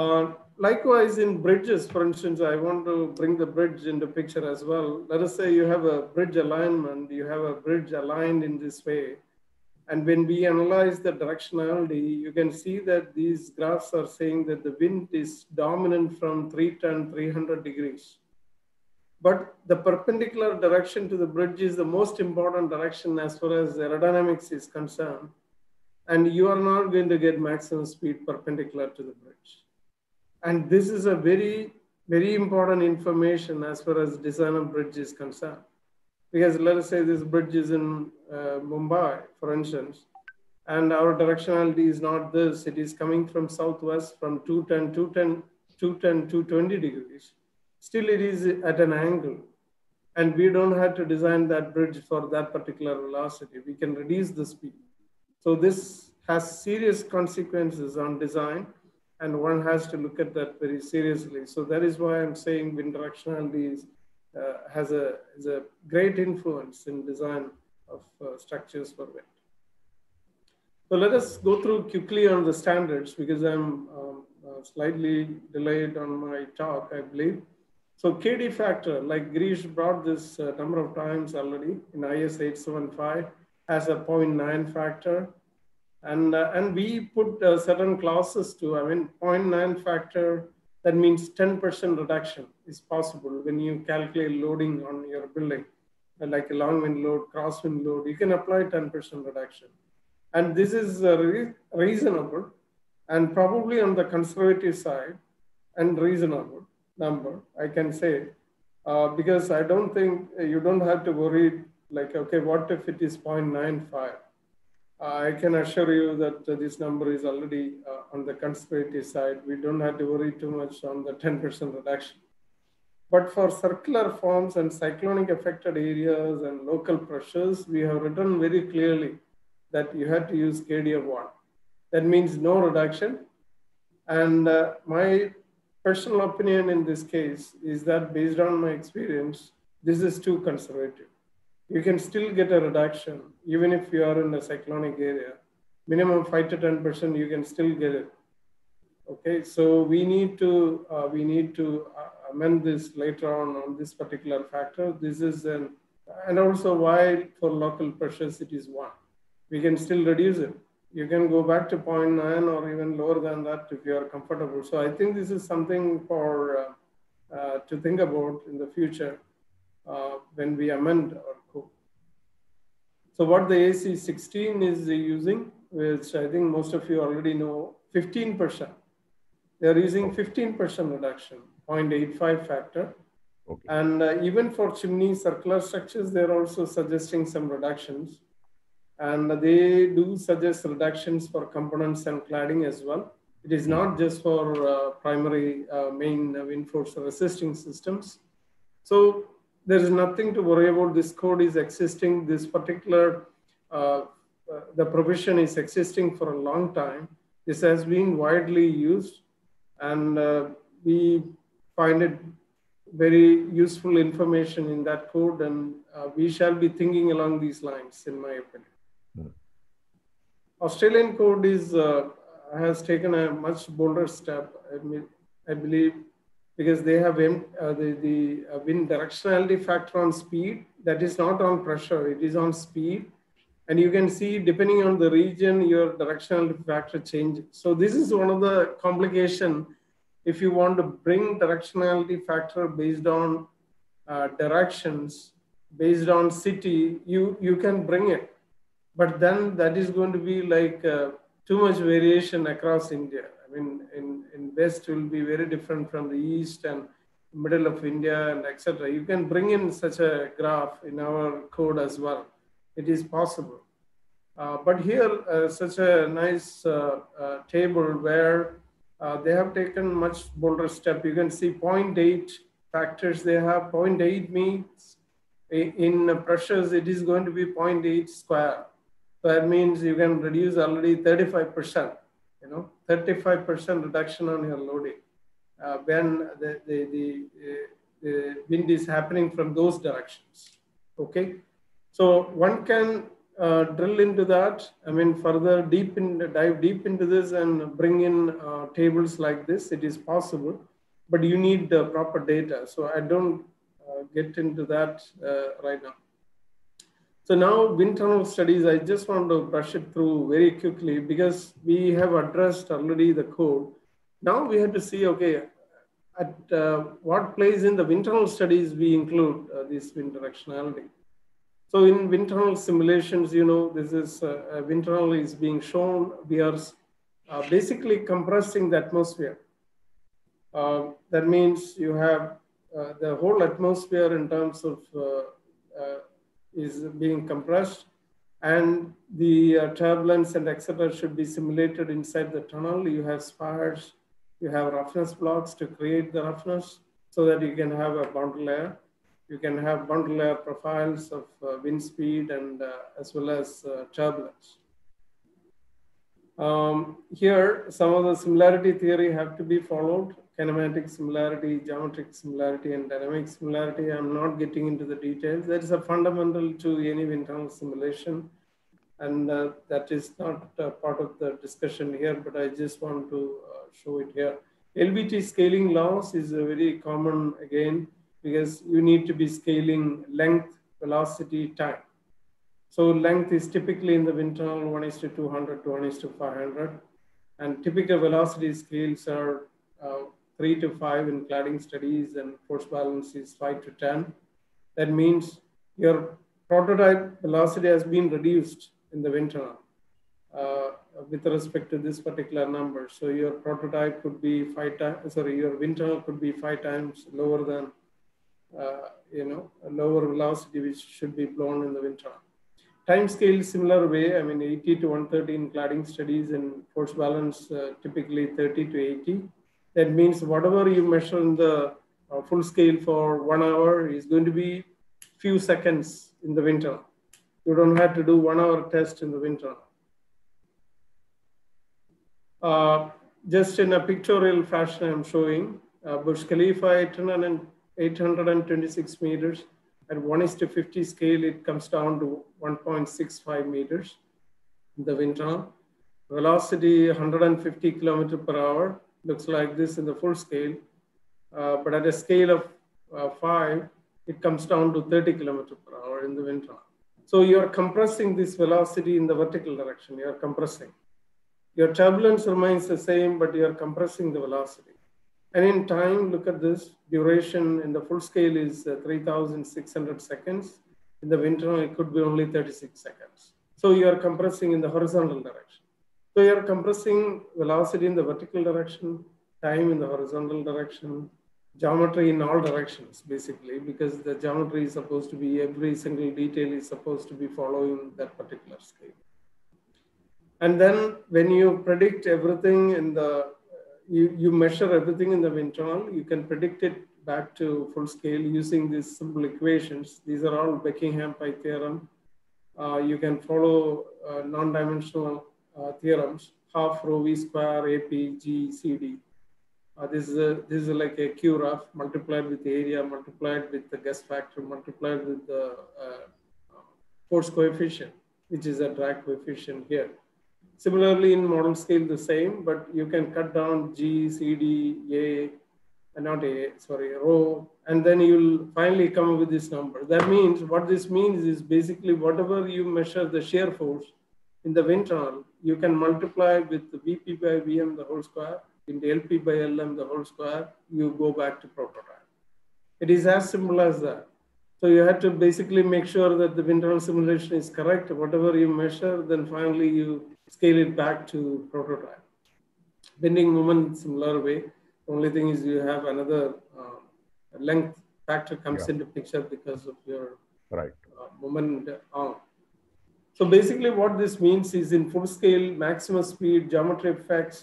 Uh, likewise, in bridges, for instance, I want to bring the bridge into picture as well. Let us say you have a bridge alignment, you have a bridge aligned in this way. And when we analyze the directionality, you can see that these graphs are saying that the wind is dominant from three ten, three hundred degrees. But the perpendicular direction to the bridge is the most important direction as far as aerodynamics is concerned. and you are not going to get maximum speed perpendicular to the bridge. And this is a very, very important information as far as design of bridge is concerned. Because let us say this bridge is in uh, Mumbai, for instance, and our directionality is not this. It is coming from southwest from two ten, two ten, two ten, two twenty degrees. Still it is at an angle. And we don't have to design that bridge for that particular velocity. We can reduce the speed. So this has serious consequences on design, and one has to look at that very seriously. So that is why I'm saying wind directionality is, uh, has a, is a great influence in design of uh, structures for wind. So let us go through quickly on the standards, because I'm um, uh, slightly delayed on my talk, I believe. So K D factor, like Girish brought this uh, number of times already in I S eight seventy-five, as a zero point nine factor. And, uh, and we put uh, certain clauses to, I mean, zero point nine factor, that means ten percent reduction is possible when you calculate loading on your building, like a long wind load, crosswind load, you can apply ten percent reduction. And this is uh, re reasonable and probably on the conservative side and reasonable number, I can say, uh, because I don't think you don't have to worry like, okay, what if it is zero point nine five? I can assure you that uh, this number is already uh, on the conservative side. We don't have to worry too much on the ten percent reduction. But for circular forms and cyclonic affected areas and local pressures, we have written very clearly that you have to use K D of one. That means no reduction. And uh, my personal opinion in this case is that based on my experience, this is too conservative. You can still get a reduction, even if you are in a cyclonic area. Minimum five to ten percent, you can still get it. Okay, so we need to uh, we need to uh, amend this later on on this particular factor. This is an, and also why for local pressures it is one. We can still reduce it. You can go back to zero point nine or even lower than that if you are comfortable. So I think this is something for uh, uh, to think about in the future uh, when we amend our code. So what the A C sixteen is using, which I think most of you already know, fifteen percent. They are using fifteen percent reduction, zero point eight five factor. Okay. And uh, even for chimney circular structures, they're also suggesting some reductions. And they do suggest reductions for components and cladding as well. It is not just for uh, primary uh, main wind force resisting systems. So there is nothing to worry about. This code is existing. This particular, uh, uh, the provision is existing for a long time. This has been widely used, and uh, we find it very useful information in that code, and uh, we shall be thinking along these lines, in my opinion. Australian code is, uh, has taken a much bolder step, I, mean, I believe, because they have uh, the, the uh, wind directionality factor on speed. That is not on pressure, it is on speed. And you can see, depending on the region, your directionality factor changes. So this is one of the complications if you want to bring directionality factor based on uh, directions, based on city, you, you can bring it. But then that is going to be like uh, too much variation across India. I mean, in, in West will be very different from the East and middle of India and et cetera. You can bring in such a graph in our code as well. It is possible. Uh, but here, uh, such a nice uh, uh, table where uh, they have taken much bolder step. You can see zero point eight factors they have. zero point eight means in pressures, it is going to be zero point eight square. So that means you can reduce already thirty-five percent, you know, thirty-five percent reduction on your loading uh, when the, the, the, the wind is happening from those directions, okay? So one can uh, drill into that, I mean, further deep in, dive deep into this and bring in uh, tables like this. It is possible, but you need the proper data. So I don't uh, get into that uh, right now. So now wind tunnel studies, I just want to brush it through very quickly because we have addressed already the code. Now we have to see, okay, at uh, what place in the wind tunnel studies we include uh, this wind directionality. So in wind tunnel simulations, you know, this is uh, wind tunnel is being shown. We are uh, basically compressing the atmosphere. Uh, that means you have uh, the whole atmosphere in terms of uh, uh, is being compressed, and the uh, turbulence and et cetera should be simulated inside the tunnel. You have spars, you have roughness blocks to create the roughness so that you can have a boundary layer. You can have boundary layer profiles of uh, wind speed and uh, as well as uh, turbulence. Um, here, some of the similarity theory have to be followed: kinematic similarity, geometric similarity, and dynamic similarity. I'm not getting into the details. That is a fundamental to any wind tunnel simulation, and uh, that is not uh, part of the discussion here, but I just want to uh, show it here. L B T scaling laws is a very common again, because you need to be scaling length, velocity, time. So length is typically in the wind tunnel one is to two hundred to one is to five hundred. And typical velocity scales are uh, three to five in cladding studies, and force balance is five to ten. That means your prototype velocity has been reduced in the wind tunnel uh, with respect to this particular number. So your prototype could be five times, sorry, your wind tunnel could be five times lower than Uh, you know, a lower velocity which should be blown in the wind tunnel. Time scale similar way, I mean eighty to one thirty in cladding studies, and force balance uh, typically thirty to eighty. That means whatever you measure in the uh, full scale for one hour is going to be few seconds in the wind tunnel. You don't have to do one hour test in the wind tunnel. Uh, just in a pictorial fashion I'm showing, uh, Burj Khalifa eight hundred twenty-six meters at one is to fifty scale, it comes down to one point six five meters in the wind tunnel. Velocity one hundred fifty kilometer per hour, looks like this in the full scale, uh, but at a scale of uh, five, it comes down to thirty kilometer per hour in the wind tunnel. So you're compressing this velocity in the vertical direction, you're compressing. Your turbulence remains the same, but you're compressing the velocity. And in time, look at this, duration in the full scale is uh, three thousand six hundred seconds. In the wind tunnel, it could be only thirty-six seconds. So you are compressing in the horizontal direction. So you are compressing velocity in the vertical direction, time in the horizontal direction, geometry in all directions, basically, because the geometry is supposed to be, every single detail is supposed to be following that particular scale. And then when you predict everything in the You, you measure everything in the wind tunnel, you can predict it back to full scale using these simple equations. These are all Beckingham Pi theorem. Uh, you can follow uh, non-dimensional uh, theorems, half rho v square, A P, G, C D. Uh, this, is a, this is like a Q R F multiplied with the area, multiplied with the gust factor, multiplied with the uh, force coefficient, which is a drag coefficient here. Similarly, in model scale, the same, but you can cut down G, C D, A, and not A, sorry, rho, and then you'll finally come up with this number. That means, what this means is basically whatever you measure the shear force in the wind tunnel, you can multiply with the V P by V M the whole square, in the L P by L M the whole square, you go back to prototype. It is as simple as that. So you have to basically make sure that the wind tunnel simulation is correct. Whatever you measure, then finally you scale it back to prototype. Bending moment, similar way. The only thing is you have another uh, length factor comes yeah. into picture because of your right. uh, moment arm. So basically what this means is in full scale, maximum speed, geometry effects,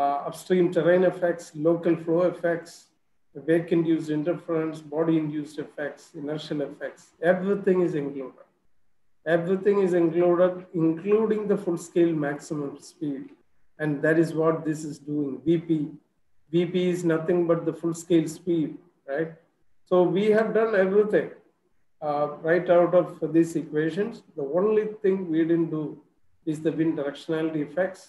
uh, upstream terrain effects, local flow effects, wake-induced interference, body-induced effects, inertial effects, everything is included. Everything is included, including the full-scale maximum speed. And that is what this is doing, V P. V P is nothing but the full-scale speed, right? So we have done everything uh, right out of these equations. The only thing we didn't do is the wind directionality effects.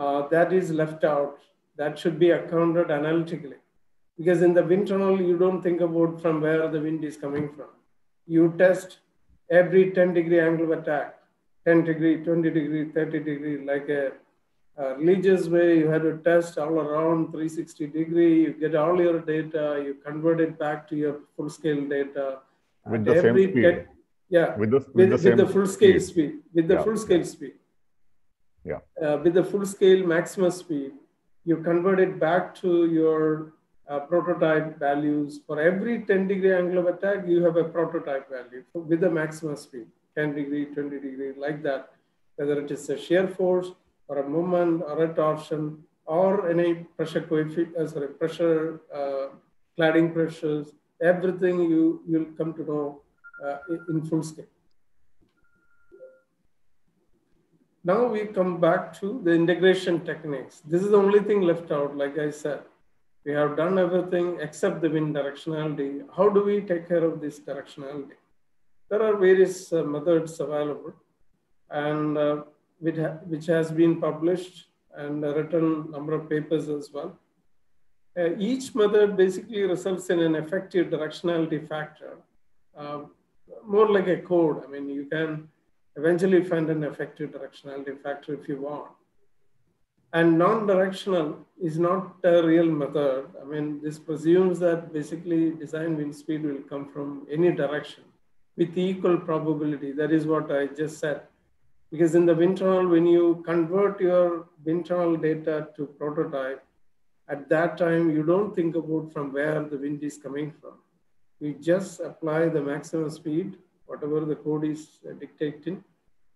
Uh, that is left out. That should be accounted analytically. Because in the wind tunnel, you don't think about from where the wind is coming from. You test every ten degree angle of attack, ten degree, twenty degree, thirty degree, like a, a religious way. You had to test all around three hundred sixty degree. You get all your data, you convert it back to your full scale data. With the same speed. Yeah, with the, with with, the, with the full scale speed. speed. With the yeah. full scale speed. Yeah. Uh, with the full scale maximum speed, you convert it back to your uh, prototype values. For every ten degree angle of attack, you have a prototype value with the maximum speed, ten degree, twenty degree, like that. Whether it is a shear force or a moment or a torsion or any pressure coefficient, uh, sorry, pressure, uh, cladding pressures, everything you, you'll come to know uh, in full scale. Now we come back to the integration techniques. This is the only thing left out, like I said. We have done everything except the wind directionality. How do we take care of this directionality? There are various uh, methods available, and uh, which, ha which has been published and written number of papers as well. Uh, each method basically results in an effective directionality factor, uh, more like a code. I mean, you can eventually find an effective directionality factor if you want. And non-directional is not a real method. I mean, this presumes that basically design wind speed will come from any direction with equal probability. That is what I just said. Because in the wind tunnel, when you convert your wind tunnel data to prototype, at that time, you don't think about from where the wind is coming from. You just apply the maximum speed, whatever the code is dictating,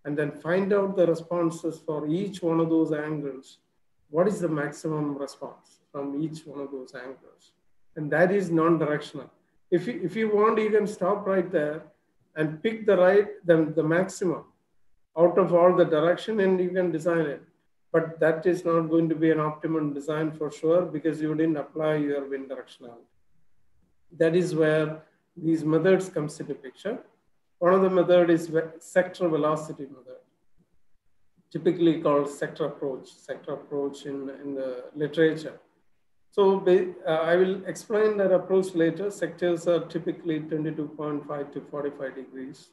and then find out the responses for each one of those angles. What is the maximum response from each one of those angles? And that is non-directional. If you, if you want, you can stop right there and pick the right, the, the maximum out of all the direction, and you can design it. But that is not going to be an optimum design for sure, because you didn't apply your wind directionality. That is where these methods comes into picture. One of the method is sector velocity method, typically called sector approach, sector approach in, in the literature. So uh, I will explain that approach later. Sectors are typically twenty-two point five to forty-five degrees.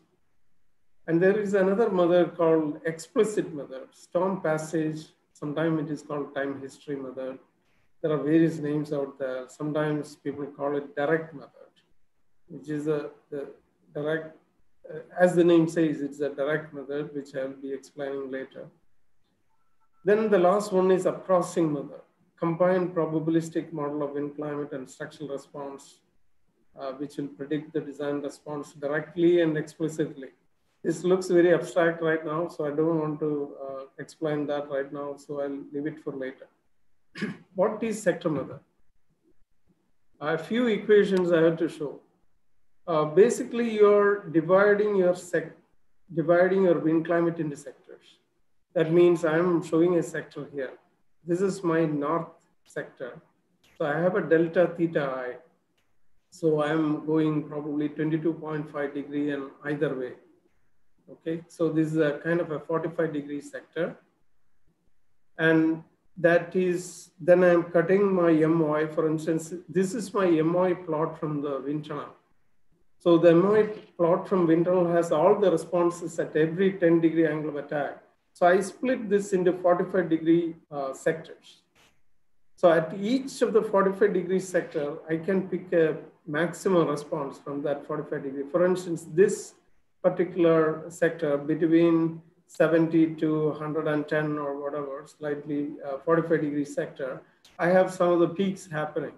And there is another method called explicit method, storm passage. Sometimes it is called time history method. There are various names out there. Sometimes people call it direct method, which is a, the direct, uh, as the name says, it's a direct method, which I'll be explaining later. Then the last one is approxing method, combined probabilistic model of wind climate and structural response, uh, which will predict the design response directly and explicitly. This looks very abstract right now, so I don't want to uh, explain that right now, so I'll leave it for later. What is sector method? A few equations I have to show. Uh, basically, you're dividing your sec dividing your wind climate into sectors. That means I'm showing a sector here. This is my north sector. So I have a delta theta I. So I'm going probably twenty-two point five degree and either way. Okay, so this is a kind of a forty-five degree sector. And that is, then I'm cutting my M O I, for instance, this is my M O I plot from the wind tunnel. So the M O I plot from wind tunnel has all the responses at every ten degree angle of attack. So I split this into forty-five degree uh, sectors. So at each of the forty-five degree sector, I can pick a maximum response from that forty-five degree. For instance, this particular sector between seventy to one hundred ten or whatever, slightly uh, forty-five degree sector, I have some of the peaks happening.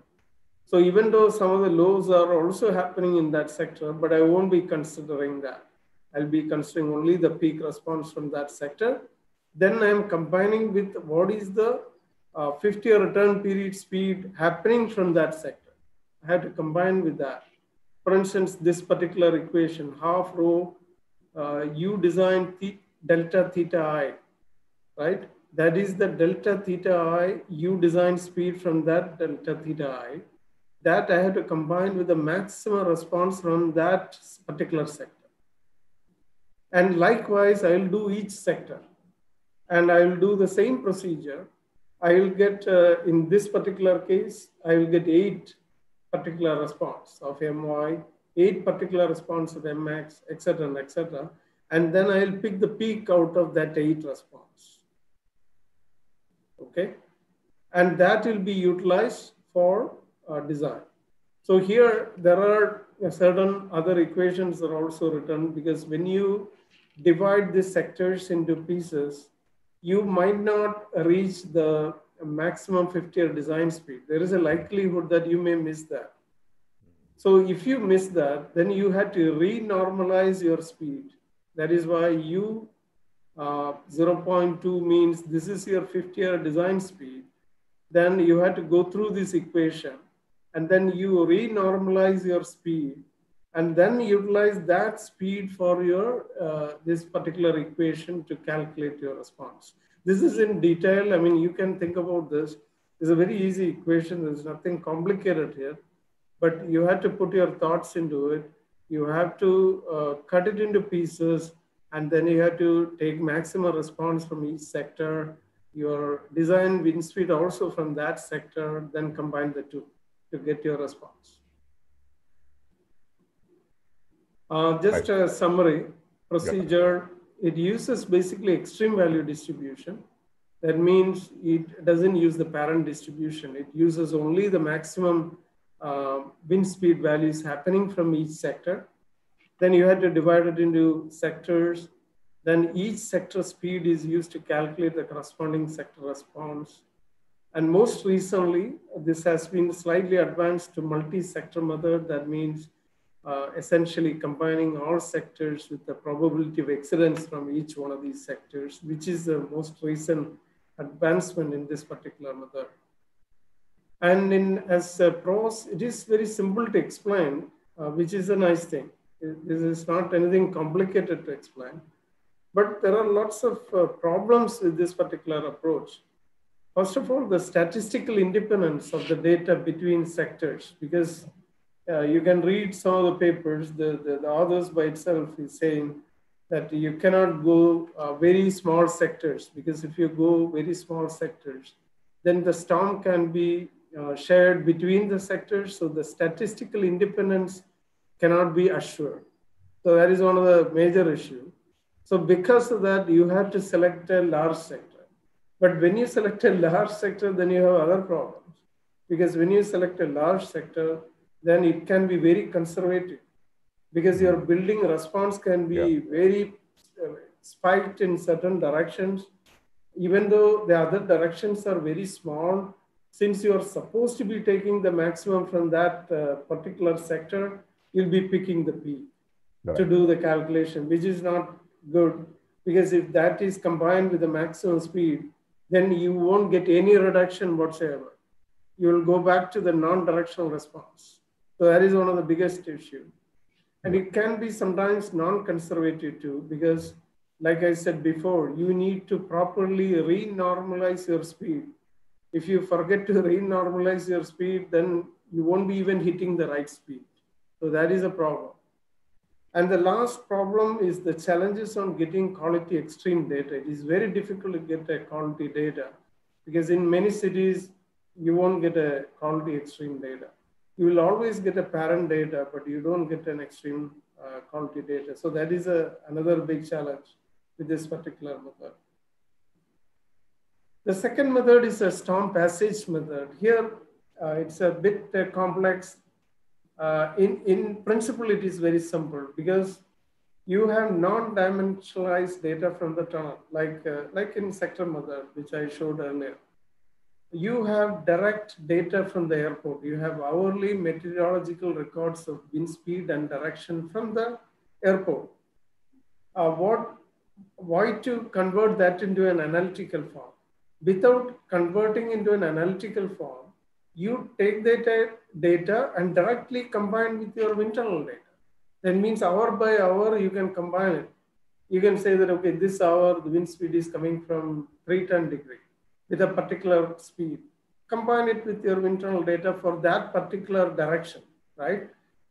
So even though some of the lows are also happening in that sector, but I won't be considering that. I'll be considering only the peak response from that sector. Then I'm combining with what is the uh, fifty year return period speed happening from that sector. I have to combine with that. For instance, this particular equation, half rho, uh, you design the delta theta I, right? That is the delta theta I, you design speed from that delta theta I. That I have to combine with the maximum response from that particular sector. And likewise, I will do each sector. And I will do the same procedure. I will get, uh, in this particular case, I will get eight particular response of M Y, eight particular response of M X, et cetera, et cetera, and then I'll pick the peak out of that eight response. Okay, and that will be utilized for uh, design. So here there are certain other equations are also written, because when you divide these sectors into pieces, you might not reach the maximum fifty year design speed. There is a likelihood that you may miss that. So if you miss that, then you had to re-normalize your speed. That is why you uh, zero point two means this is your fifty year design speed. Then you had to go through this equation and then you re-normalize your speed and then utilize that speed for your, uh, this particular equation to calculate your response. This is in detail. I mean, you can think about this. It's a very easy equation. There's nothing complicated here, but you had to put your thoughts into it. You have to uh, cut it into pieces, and then you have to take maximum response from each sector, your design win speed also from that sector, then combine the two to get your response. Uh, just a summary procedure. Yeah. It uses basically extreme value distribution. That means it doesn't use the parent distribution. It uses only the maximum Uh, wind speed values happening from each sector. Then you had to divide it into sectors. Then each sector speed is used to calculate the corresponding sector response. And most recently, this has been slightly advanced to multi-sector method. That means uh, essentially combining all sectors with the probability of exceedance from each one of these sectors, which is the most recent advancement in this particular method. And in, as a pros, it is very simple to explain, uh, which is a nice thing. This is not anything complicated to explain. But there are lots of uh, problems with this particular approach. First of all, the statistical independence of the data between sectors, because uh, you can read some of the papers, the, the, the authors by itself is saying that you cannot go uh, very small sectors, because if you go very small sectors, then the storm can be Uh, shared between the sectors, so the statistical independence cannot be assured. So that is one of the major issues. So because of that, you have to select a large sector. But when you select a large sector, then you have other problems. Because when you select a large sector, then it can be very conservative. Because your building response can be yeah. very uh, spiked in certain directions, even though the other directions are very small. Since you are supposed to be taking the maximum from that uh, particular sector, you'll be picking the peak right. to do the calculation, which is not good, because if that is combined with the maximum speed, then you won't get any reduction whatsoever. You'll go back to the non-directional response. So that is one of the biggest issues. And it can be sometimes non-conservative too, because like I said before, you need to properly re-normalize your speed. If you forget to re-normalize your speed, then you won't be even hitting the right speed. So that is a problem. And the last problem is the challenges on getting quality extreme data. It is very difficult to get a quality data, because in many cities, you won't get a quality extreme data. You will always get a parent data, but you don't get an extreme uh, quality data. So that is a, another big challenge with this particular method. The second method is a storm passage method. Here, uh, it's a bit uh, complex. Uh, in, in principle, it is very simple, because you have non-dimensionalized data from the tunnel, like, uh, like in sector method, which I showed earlier. You have direct data from the airport. You have hourly meteorological records of wind speed and direction from the airport. Uh, what, why to convert that into an analytical form? Without converting into an analytical form, you take data, data and directly combine with your internal data. That means hour by hour, you can combine it. You can say that, okay, this hour, the wind speed is coming from three ten degrees with a particular speed. Combine it with your internal data for that particular direction, right?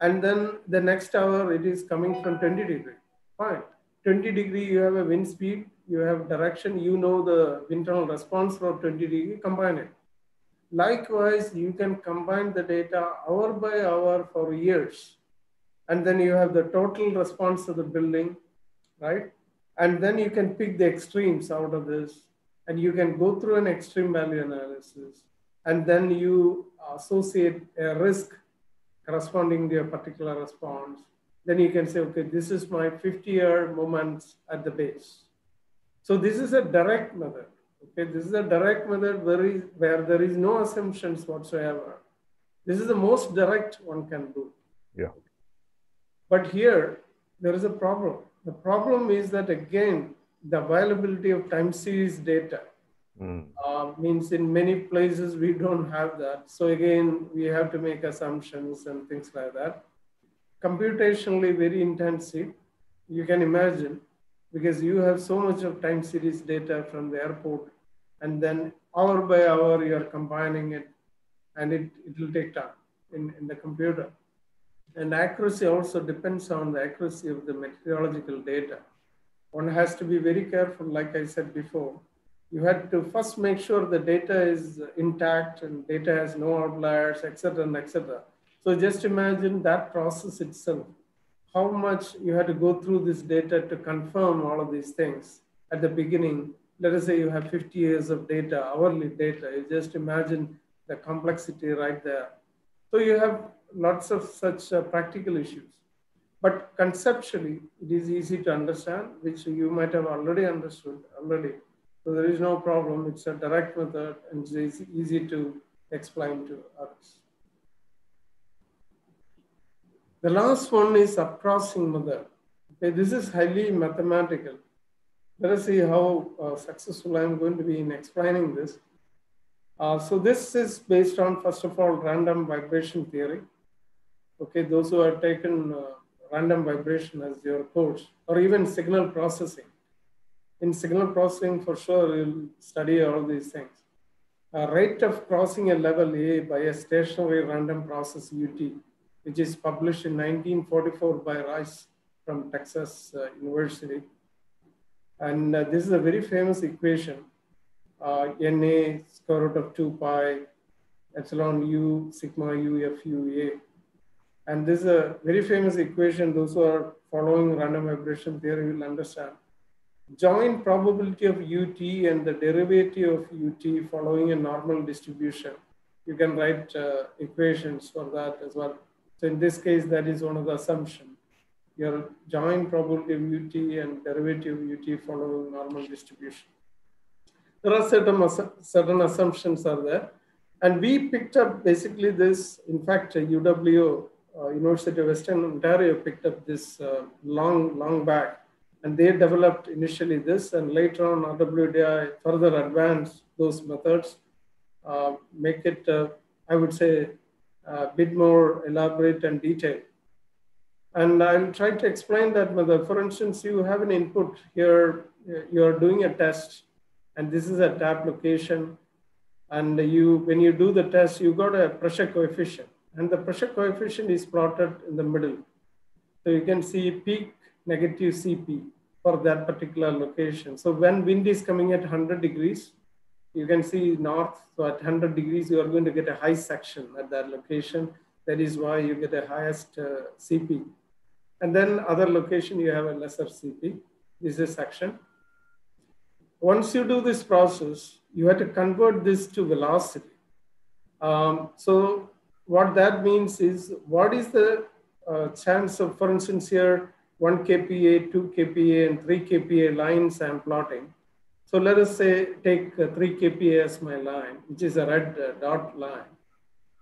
And then the next hour, it is coming from twenty degrees. Fine. twenty degrees, you have a wind speed. You have direction, you know the internal response for twenty degrees, combine it. Likewise, you can combine the data hour by hour for years. And then you have the total response of the building, right? And then you can pick the extremes out of this. And you can go through an extreme value analysis. And then you associate a risk corresponding their particular response. Then you can say, okay, this is my fifty year moments at the base. So this is a direct method. Okay, this is a direct method where, is, where there is no assumptions whatsoever. This is the most direct one can do. Yeah. But here, there is a problem. The problem is that, again, the availability of time series data mm. uh, means in many places we don't have that. So again, we have to make assumptions and things like that. Computationally very intensive, you can imagine, because you have so much of time series data from the airport, and then hour by hour you are combining it, and it, it will take time in, in the computer. And accuracy also depends on the accuracy of the meteorological data. One has to be very careful, like I said before. You had to first make sure the data is intact and data has no outliers, et cetera, and et cetera. So just imagine that process itself. How much you had to go through this data to confirm all of these things. At the beginning, let us say you have fifty years of data, hourly data. You just imagine the complexity right there. So you have lots of such uh, practical issues. But conceptually, it is easy to understand, which you might have already understood already. So there is no problem. It's a direct method and it's easy to explain to others. The last one is upcrossing method. Okay, this is highly mathematical. Let us see how uh, successful I am going to be in explaining this. Uh, so this is based on, first of all, random vibration theory. Okay, those who have taken uh, random vibration as your course, or even signal processing. In signal processing, for sure, you'll study all these things. Uh, rate of crossing a level A by a stationary random process U T, which is published in nineteen forty-four by Rice from Texas uh, University. And uh, this is a very famous equation. Uh, Na square root of two pi, epsilon u, sigma u, f u, a. And this is a very famous equation. Those who are following random vibration theory will understand. Joint probability of ut and the derivative of ut following a normal distribution. You can write uh, equations for that as well. So in this case, that is one of the assumptions. Your joint probability of ut and derivative of ut following normal distribution. There are certain, certain assumptions are there. And we picked up basically this, in fact, U W O, uh, University of Western Ontario, picked up this uh, long, long back. And they developed initially this, and later on R W D I further advanced those methods, uh, make it, uh, I would say, a bit more elaborate and detailed. And I'll try to explain that method. For instance, you have an input here, you're doing a test, and this is a tap location. And you, when you do the test, you got a pressure coefficient. And the pressure coefficient is plotted in the middle. So you can see peak negative C P for that particular location. So when wind is coming at one hundred degrees, you can see north, so at one hundred degrees, you are going to get a high section at that location. That is why you get a highest uh, C P. And then other location, you have a lesser C P. This is a section. Once you do this process, you have to convert this to velocity. Um, so what that means is, what is the uh, chance of, for instance, here, one K P A, two K P A, and three K P A lines I'm plotting. So let us say, take uh, three K P A as my line, which is a red uh, dot line.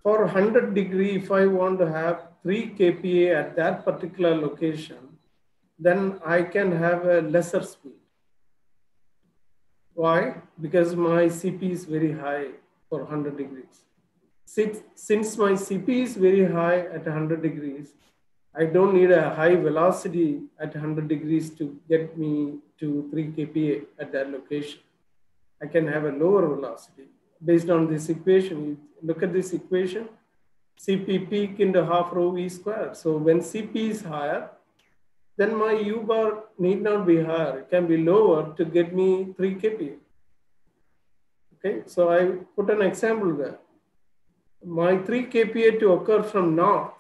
For one hundred degree, if I want to have three K P A at that particular location, then I can have a lesser speed. Why? Because my C P is very high for one hundred degrees. Since, since my C P is very high at one hundred degrees, I don't need a high velocity at one hundred degrees to get me to three K P A at that location. I can have a lower velocity based on this equation. You look at this equation, C P peak into half rho v squared. So when C P is higher, then my U bar need not be higher. It can be lower to get me three K P A. Okay, so I put an example there. My three K P A to occur from north.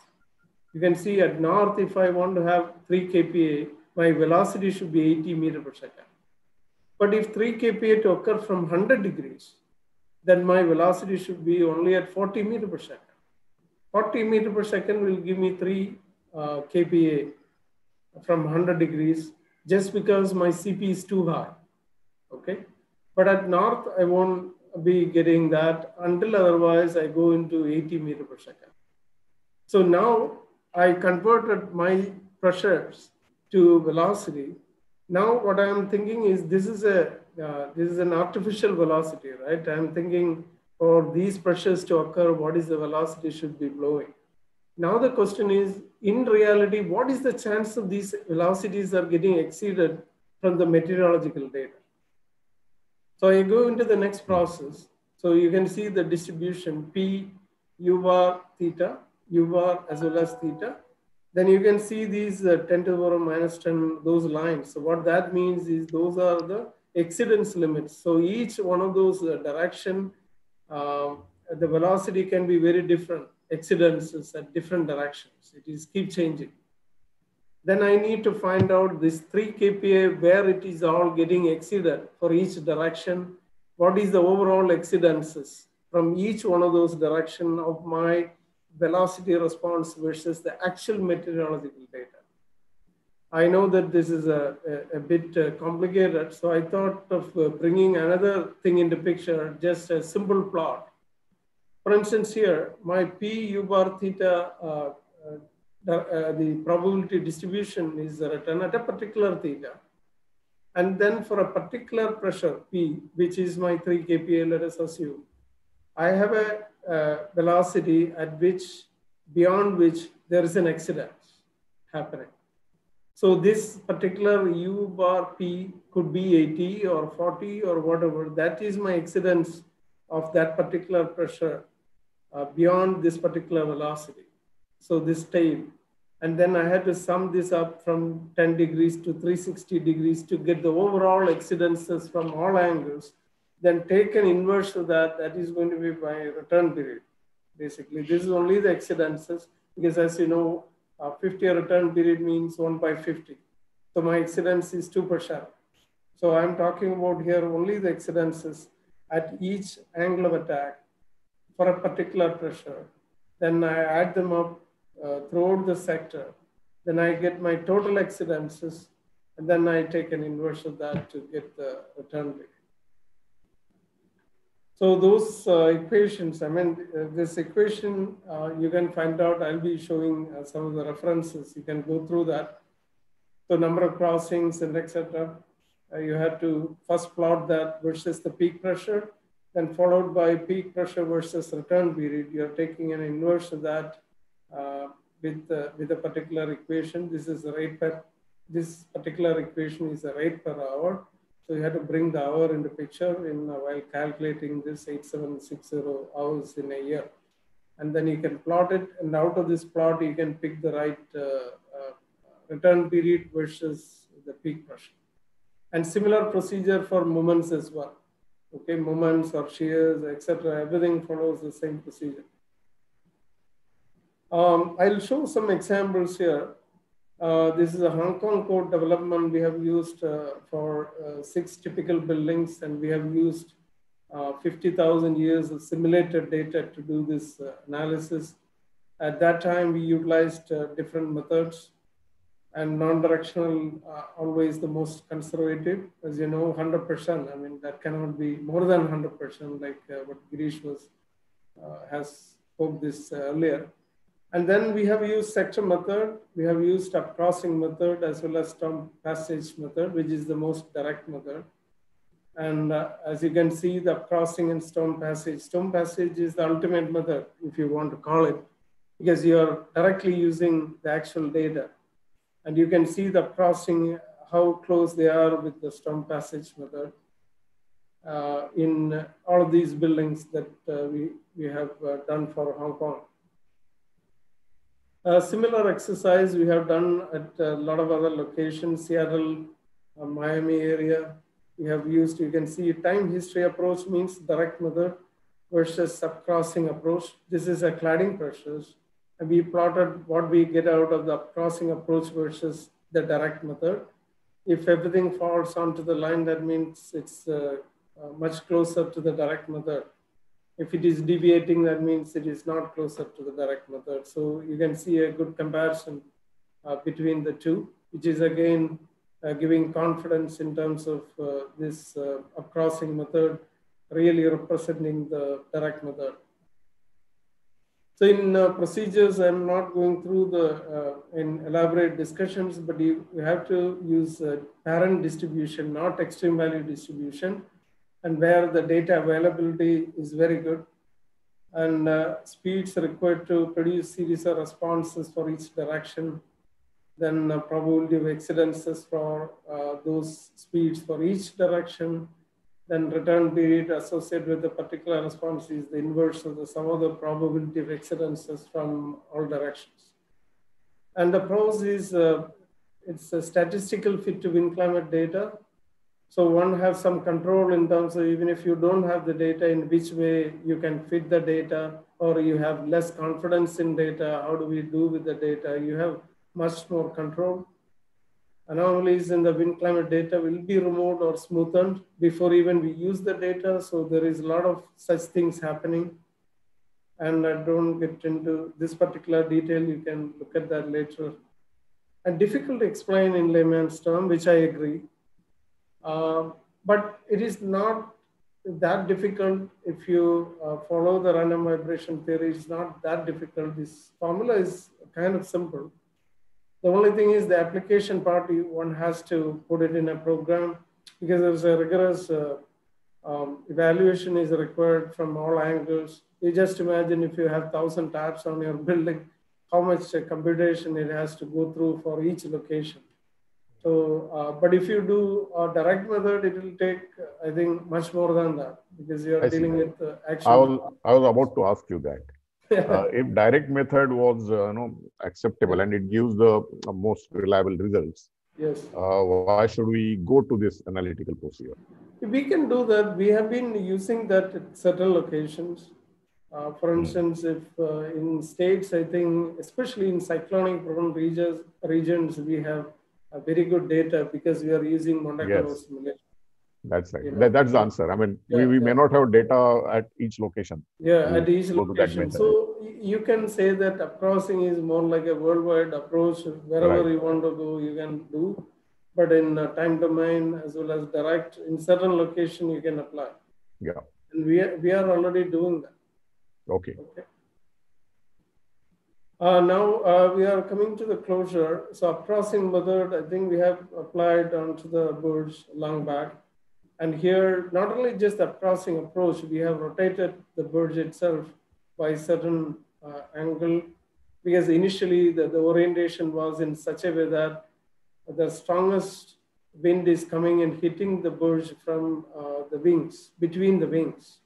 You can see at north, if I want to have three K P A, my velocity should be eighty meters per second. But if three K P A to occur from one hundred degrees, then my velocity should be only at forty meters per second. forty meter per second will give me three uh, K P A from one hundred degrees just because my C P is too high, okay? But at north, I won't be getting that until otherwise I go into eighty meter per second. So now I converted my pressures to velocity. Now what I am thinking is this is a uh, this is an artificial velocity, right? I am thinking for these pressures to occur, what is the velocity should be blowing? Now the question is, in reality, what is the chance of these velocities are getting exceeded from the meteorological data? So I go into the next process. So you can see the distribution P, U bar, theta, U bar as well as theta. Then you can see these uh, ten to the power minus ten, those lines. So what that means is those are the exceedance limits. So each one of those uh, direction, uh, the velocity can be very different. Exceedances at different directions. It is keep changing. Then I need to find out this three K P A where it is all getting exceeded for each direction. What is the overall exceedances from each one of those direction of my velocity response versus the actual meteorological data. I know that this is a, a, a bit uh, complicated, so I thought of uh, bringing another thing into picture, just a simple plot. For instance, here, my P, U bar, theta, uh, uh, the, uh, the probability distribution is written at a particular theta. And then for a particular pressure, P, which is my three K P A, let us assume, I have a Uh, velocity at which, beyond which there is an accident happening. So this particular U bar P could be eighty or forty or whatever. That is my accidents of that particular pressure uh, beyond this particular velocity. So this tail. And then I had to sum this up from ten degrees to three hundred sixty degrees to get the overall accidences from all angles. Then take an inverse of that, that is going to be my return period. Basically, this is only the exceedances because as you know, a fifty year return period means one by fifty. So my exceedance is two percent. So I'm talking about here only the exceedances at each angle of attack for a particular pressure. Then I add them up uh, throughout the sector. Then I get my total exceedances and then I take an inverse of that to get the return period. So those uh, equations, I mean, uh, this equation, uh, you can find out, I'll be showing uh, some of the references. You can go through that. So number of crossings and et cetera. Uh, you have to first plot that versus the peak pressure, then followed by peak pressure versus return period. You're taking an inverse of that uh, with, uh, with a particular equation. This is the rate per, this particular equation is the rate per hour. So you have to bring the hour into picture in, uh, while calculating this eight thousand seven hundred sixty hours in a year. And then you can plot it. And out of this plot, you can pick the right uh, uh, return period versus the peak pressure. And similar procedure for moments as well. Okay, moments or shears, et cetera, everything follows the same procedure. Um, I'll show some examples here. Uh, this is a Hong Kong code development we have used uh, for uh, six typical buildings, and we have used uh, fifty thousand years of simulated data to do this uh, analysis. At that time, we utilized uh, different methods, and non-directional uh, always the most conservative, as you know, one hundred percent. I mean, that cannot be more than one hundred percent, like uh, what Girish was, uh, has spoke this uh, earlier. And then we have used sector method, we have used up crossing method as well as storm passage method, which is the most direct method. And uh, as you can see, the up crossing and storm passage. Storm passage is the ultimate method, if you want to call it, because you are directly using the actual data. And you can see the up crossing, how close they are with the storm passage method uh, in all of these buildings that uh, we, we have uh, done for Hong Kong. A uh, similar exercise we have done at a lot of other locations, Seattle, uh, Miami area. We have used, you can see time history approach means direct method versus subcrossing approach. This is a cladding pressures. And we plotted what we get out of the crossing approach versus the direct method. If everything falls onto the line, that means it's uh, uh, much closer to the direct method. If it is deviating, that means it is not closer to the direct method. So you can see a good comparison uh, between the two, which is again uh, giving confidence in terms of uh, this uh, upcrossing method really representing the direct method. So in uh, procedures, I'm not going through the uh, in elaborate discussions, but you, you have to use uh, parent distribution, not extreme value distribution, and where the data availability is very good and uh, speeds required to produce series of responses for each direction, then uh, probability of exceedances for uh, those speeds for each direction, then return period associated with the particular response is the inverse of the sum of the probability of exceedances from all directions. And the pros is uh, it's a statistical fit to wind climate data. So one has some control in terms of even if you don't have the data, in which way you can fit the data, or you have less confidence in data, how do we do with the data? You have much more control. Anomalies in the wind climate data will be removed or smoothened before even we use the data. So there is a lot of such things happening. And I don't get into this particular detail. You can look at that later. And difficult to explain in layman's term, which I agree. Uh, but it is not that difficult if you uh, follow the random vibration theory. It's not that difficult. This formula is kind of simple. The only thing is the application part, one has to put it in a program because there's a rigorous uh, um, evaluation is required from all angles. You just imagine if you have one thousand taps on your building, how much uh, computation it has to go through for each location. So, uh, but if you do a direct method, it will take, I think, much more than that because you are I dealing with uh, action. I was, I was about to ask you that. uh, if direct method was uh, you know, acceptable and it gives the most reliable results, yes. Uh, why should we go to this analytical procedure? If we can do that. We have been using that at certain locations. Uh, for instance, if uh, in states, I think, especially in cyclonic prone regions, regions, we have a very good data because we are using Monte Carlo yes. simulation. That's right. You know? that, that's the answer. I mean, yeah, we, we yeah. may not have data at each location. Yeah, we at each location. So you can say that upcrossing is more like a worldwide approach. Wherever right. you want to go, you can do. But in uh, time domain as well as direct, in certain location, you can apply. Yeah. And we are, we are already doing that. Okay. Okay. Uh, now uh, we are coming to the closure. So upcrossing method, I think we have applied onto the Burj long back. And here, not only just the upcrossing approach, we have rotated the Burj itself by a certain uh, angle because initially the, the orientation was in such a way that the strongest wind is coming and hitting the Burj from uh, the wings, between the wings.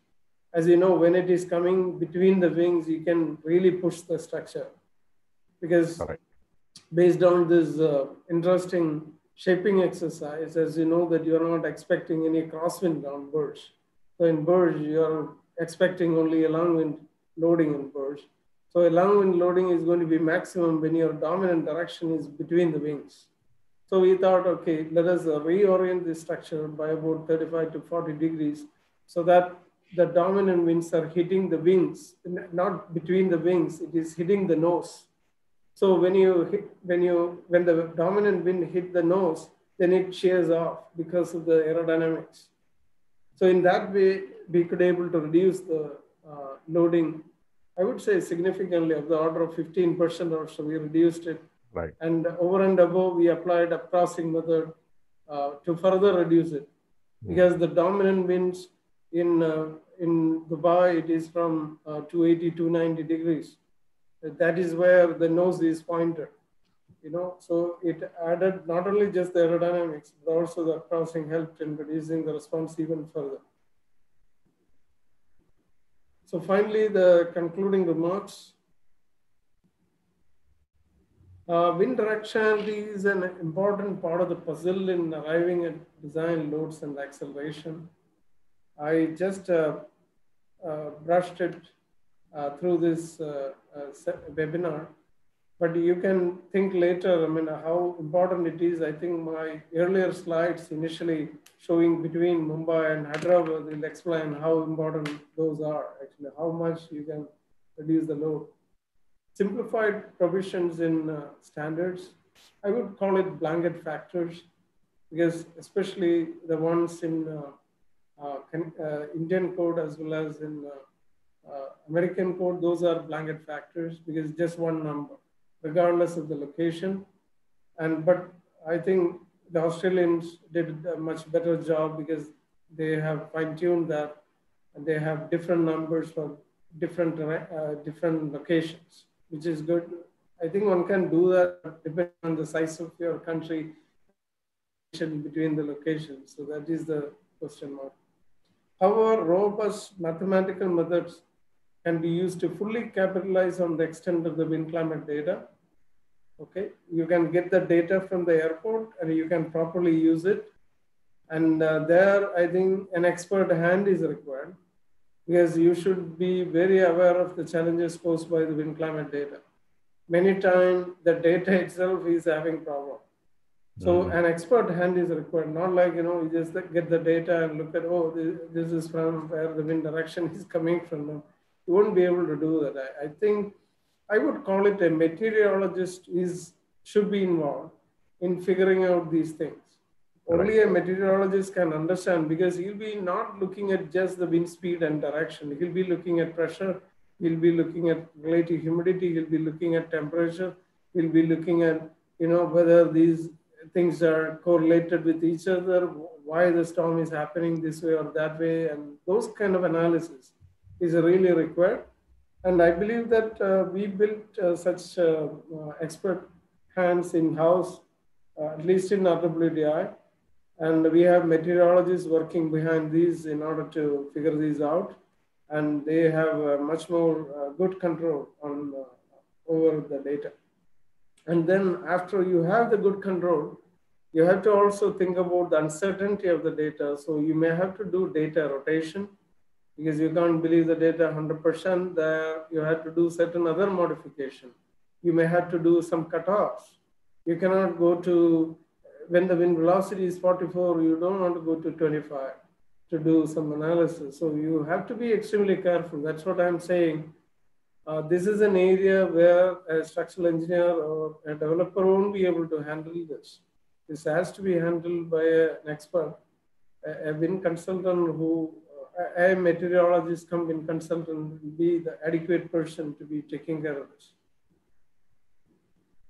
As you know, when it is coming between the wings, you can really push the structure. Because right. based on this uh, interesting shaping exercise, as you know that you're not expecting any crosswind on Burj. So in Burj, you're expecting only a long wind loading in Burj. So a long wind loading is going to be maximum when your dominant direction is between the wings. So we thought, okay, let us reorient this structure by about thirty-five to forty degrees so that the dominant winds are hitting the wings, not between the wings, it is hitting the nose. So when you hit, when you when the dominant wind hit the nose, then it shears off because of the aerodynamics. So in that way, we could able to reduce the uh, loading, I would say significantly of the order of fifteen percent or so, we reduced it. Right. And over and above, we applied a crossing method uh, to further reduce it mm. because the dominant winds in uh, in Dubai, it is from uh, two eighty, two ninety degrees. That is where the nose is pointed, you know. So it added not only just the aerodynamics, but also the crossing helped in reducing the response even further. So finally, the concluding remarks. Uh, wind directionality is an important part of the puzzle in arriving at design loads and acceleration. I just uh, uh, brushed it uh, through this uh, uh, webinar, but you can think later, I mean, how important it is. I think my earlier slides initially showing between Mumbai and Hyderabad will explain how important those are actually. know, how much you can reduce the load. Simplified provisions in uh, standards. I would call it blanket factors, because especially the ones in uh, uh, uh, Indian code as well as in uh, uh, American code, those are blanket factors because just one number, regardless of the location. And but I think the Australians did a much better job because they have fine-tuned that, and they have different numbers for different uh, different locations, which is good. I think one can do that depending on the size of your country between the locations. So that is the question mark. However, robust mathematical methods can be used to fully capitalize on the extent of the wind climate data. Okay, you can get the data from the airport and you can properly use it. And uh, there, I think an expert hand is required, because you should be very aware of the challenges posed by the wind climate data. Many times the data itself is having problem. So mm-hmm. an expert hand is required, not like, you know, you just get the data and look at, oh, this is from where the wind direction is coming from. You won't be able to do that. I, I think I would call it a meteorologist is should be involved in figuring out these things. Right. Only a meteorologist can understand, because he'll be not looking at just the wind speed and direction. He'll be looking at pressure. He'll be looking at relative humidity. He'll be looking at temperature. He'll be looking at, you know, whether these things are correlated with each other, why the storm is happening this way or that way. And those kind of analysis is really required. And I believe that uh, we built uh, such uh, uh, expert hands in-house, uh, at least in R W D I. And we have meteorologists working behind these in order to figure these out. And they have uh, much more uh, good control on uh, over the data. And then after you have the good control, you have to also think about the uncertainty of the data. So you may have to do data rotation, because you can't believe the data one hundred percent, there you have to do certain other modification. You may have to do some cutoffs. You cannot go to, when the wind velocity is forty-four, you don't want to go to twenty-five to do some analysis. So you have to be extremely careful. That's what I'm saying. Uh, this is an area where a structural engineer or a developer won't be able to handle this. This has to be handled by an expert, a, a wind consultant who a meteorologist come in consultant will be the adequate person to be taking care of this.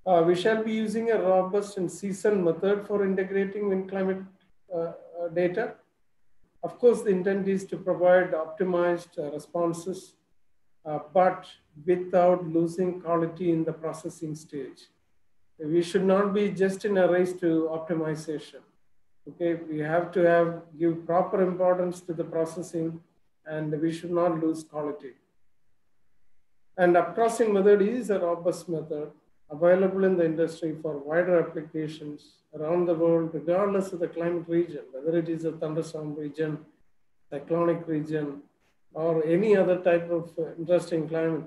Uh, we shall be using a robust and seasoned method for integrating wind climate uh, data. Of course, the intent is to provide optimized uh, responses, uh, but without losing quality in the processing stage. We should not be just in a race to optimization. Okay, we have to have, give proper importance to the processing, and we should not lose quality. And up-crossing method is a robust method available in the industry for wider applications around the world, regardless of the climate region, whether it is a thunderstorm region, cyclonic region, or any other type of interesting climate.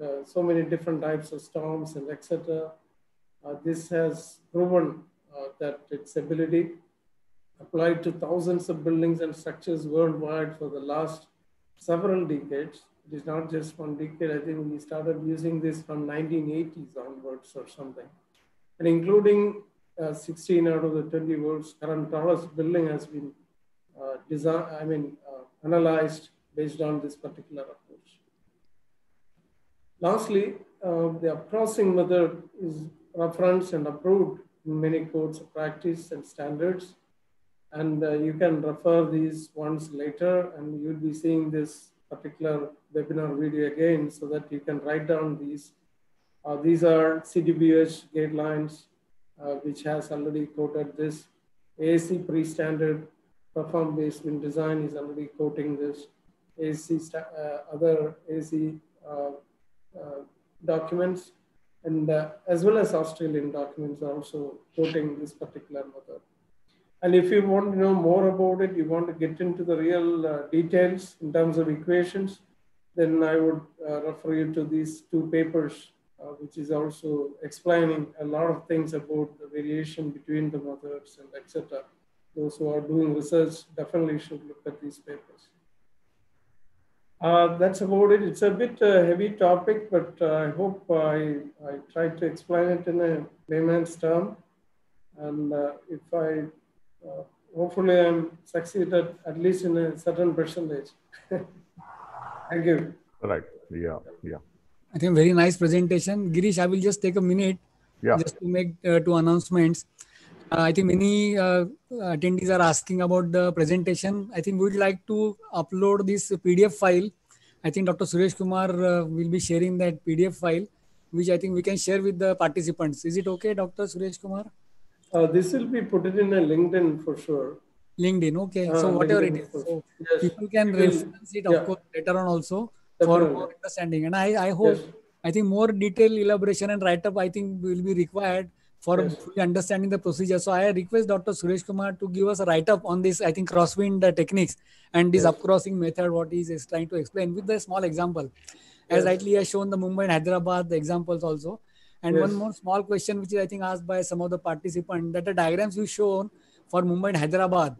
Uh, so many different types of storms and et cetera. Uh, this has proven uh, that its ability applied to thousands of buildings and structures worldwide for the last several decades. It is not just one decade. I think we started using this from nineteen eighties onwards or something. And including uh, sixteen out of the twenty world's current tallest building has been uh, designed, I mean, uh, analyzed based on this particular approach. Lastly, uh, the up-crossing method is referenced and approved in many codes of practice and standards. And uh, you can refer these ones later, and you'll be seeing this particular webinar video again so that you can write down these. Uh, these are C D B H guidelines, uh, which has already quoted this. A A C pre-standard perform-based wind design is already quoting this. A A C sta uh, other A A C uh, uh, documents, and uh, as well as Australian documents are also quoting this particular method. And if you want to know more about it, you want to get into the real uh, details in terms of equations, then I would uh, refer you to these two papers, uh, which is also explaining a lot of things about the variation between the methods and et cetera. Those who are doing research definitely should look at these papers. Uh, that's about it. It's a bit uh, heavy topic, but uh, I hope I, I tried to explain it in a layman's term. And uh, if I, uh, hopefully I'm succeeded at least in a certain percentage. Thank you. Right. Yeah. Yeah. I think very nice presentation. Girish, I will just take a minute yeah. just to make uh, two announcements. Uh, I think many uh, attendees are asking about the presentation. I think we'd like to upload this P D F file. I think Doctor Suresh Kumar uh, will be sharing that P D F file, which I think we can share with the participants. Is it okay, Doctor Suresh Kumar? Uh, this will be put it in a LinkedIn for sure. LinkedIn, okay. Uh, so whatever LinkedIn it is. So yes. People can reference it, of yeah. course, later on also Definitely. for more understanding. And I, I hope, yes. I think more detailed elaboration and write-up, I think, will be required for yes. understanding the procedure. So I request Doctor Suresh Kumar to give us a write-up on this, I think, crosswind uh, techniques and this yes. upcrossing method, what he is trying to explain with a small example. As yes. rightly has shown the Mumbai and Hyderabad, the examples also. And yes. one more small question, which is I think asked by some of the participants, that the diagrams you shown for Mumbai and Hyderabad,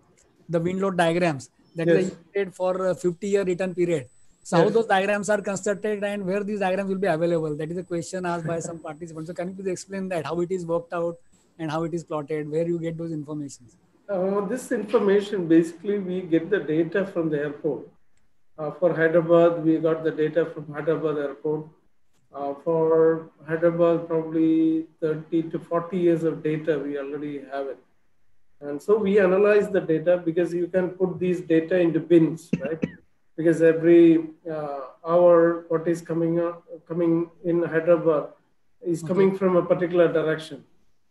the wind load diagrams that yes. were used for a fifty year return period. So yes. how those diagrams are constructed and where these diagrams will be available? That is a question asked by some participants. So can you please explain that, how it is worked out and how it is plotted, where you get those informations? Uh, this information, basically we get the data from the airport. Uh, for Hyderabad, we got the data from Hyderabad airport. Uh, for Hyderabad, probably thirty to forty years of data, we already have it. And so we analyze the data because you can put these data into bins, right? Because every uh, hour, what is coming, up, coming in Hyderabad is okay. coming from a particular direction.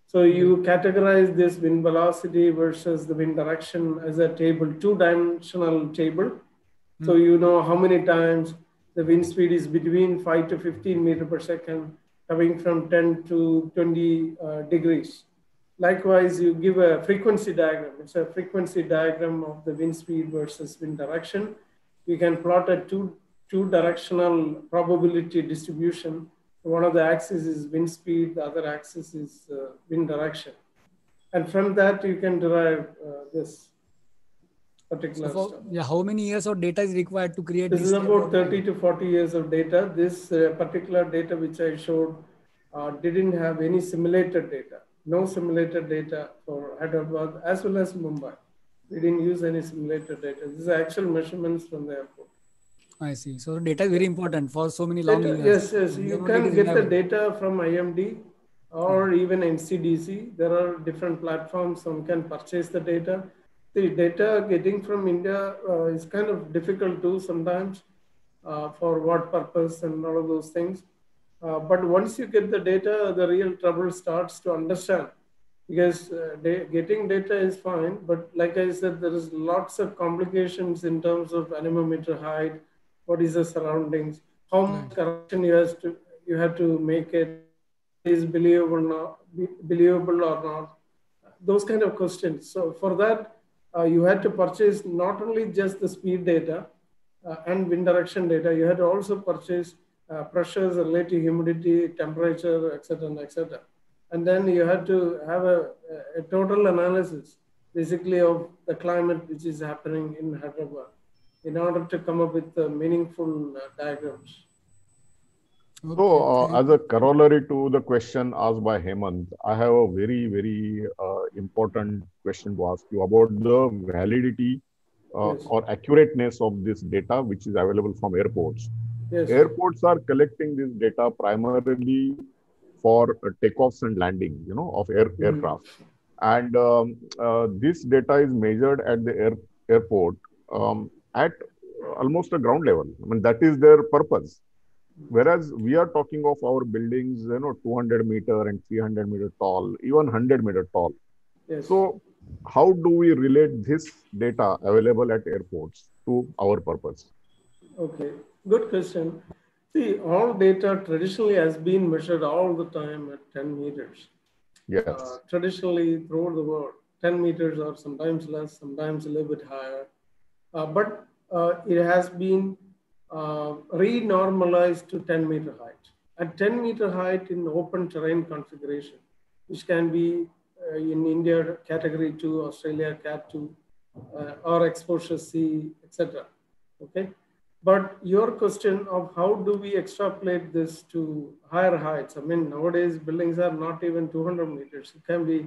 So you mm-hmm. categorize this wind velocity versus the wind direction as a table, two-dimensional table. Mm-hmm. So you know how many times the wind speed is between five to fifteen meter per second, coming from ten to twenty uh, degrees. Likewise, you give a frequency diagram. It's a frequency diagram of the wind speed versus wind direction. You can plot a two, two directional probability distribution. One of the axes is wind speed, the other axis is uh, wind direction. And from that, you can derive uh, this. particular so for, yeah, how many years of data is required to create this? This is about thirty to forty years of data. This uh, particular data which I showed uh, didn't have any simulated data. No simulated data for Hyderabad as well as Mumbai. We didn't use any simulated data. These are actual measurements from the airport. I see. So the data is very important for so many long data, years. Yes, yes. You, you can get the data from I M D or hmm. even N C D C. There are different platforms. Some can purchase the data. The data getting from India uh, is kind of difficult too sometimes uh, for what purpose and all of those things. Uh, but once you get the data, the real trouble starts to understand, because uh, getting data is fine. But like I said, there is lots of complications in terms of anemometer height, what is the surroundings, how much correction you have to, you have to make it, is believable, not, be believable or not, those kind of questions. So for that, Uh, you had to purchase not only just the speed data uh, and wind direction data, you had to also purchase uh, pressures related to humidity, temperature, et cetera, et cetera. And then you had to have a, a total analysis, basically, of the climate which is happening in Hyderabad, in order to come up with uh, meaningful uh, diagrams. So, uh, as a corollary to the question asked by Hemant, I have a very, very uh, important question to ask you about the validity uh, yes. or accurateness of this data, which is available from airports. Yes. Airports are collecting this data primarily for uh, takeoffs and landing, you know, of air, mm-hmm. aircraft. And um, uh, this data is measured at the air, airport um, at almost a ground level. I mean, that is their purpose. Whereas we are talking of our buildings, you know, two hundred meter and three hundred meter tall, even one hundred meter tall. Yes. So how do we relate this data available at airports to our purpose? Okay, good question. See, all data traditionally has been measured all the time at ten meters. Yes. Uh, traditionally throughout the world, ten meters or sometimes less, sometimes a little bit higher. Uh, but uh, it has been Uh, re-normalized to ten meter height. At ten meter height in open terrain configuration, which can be uh, in India category two, Australia cat two, uh, or exposure C, et cetera. Okay, But your question of how do we extrapolate this to higher heights? I mean, nowadays buildings are not even two hundred meters. It can be,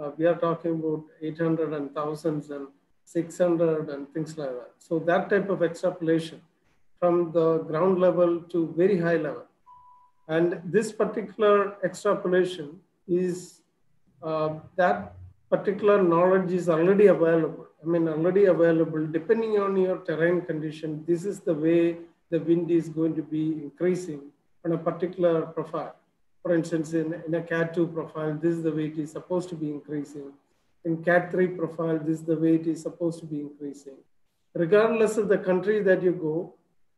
uh, we are talking about eight hundred and thousands and six hundred and things like that. So that type of extrapolation from the ground level to very high level. And this particular extrapolation is uh, that particular knowledge is already available. I mean, already available, depending on your terrain condition, this is the way the wind is going to be increasing on a particular profile. For instance, in, in a Cat two profile, this is the way it is supposed to be increasing. In Cat three profile, this is the way it is supposed to be increasing. Regardless of the country that you go,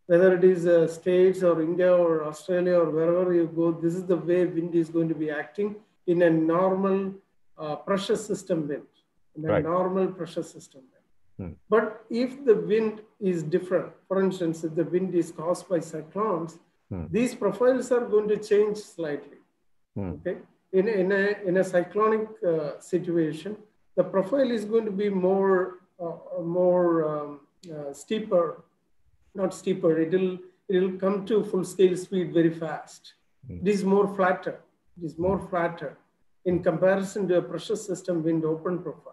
whether it is uh, States or India or Australia or wherever you go, this is the way wind is going to be acting in a normal uh, pressure system wind. In a right. normal pressure system. Hmm. But if the wind is different, for instance, if the wind is caused by cyclones, hmm. these profiles are going to change slightly. Hmm. Okay, in, in, a, in a cyclonic uh, situation, the profile is going to be more, uh, more um, uh, steeper, not steeper, it'll, it'll come to full scale speed very fast. Hmm. It is more flatter, it is more flatter in comparison to a pressure system wind open profile.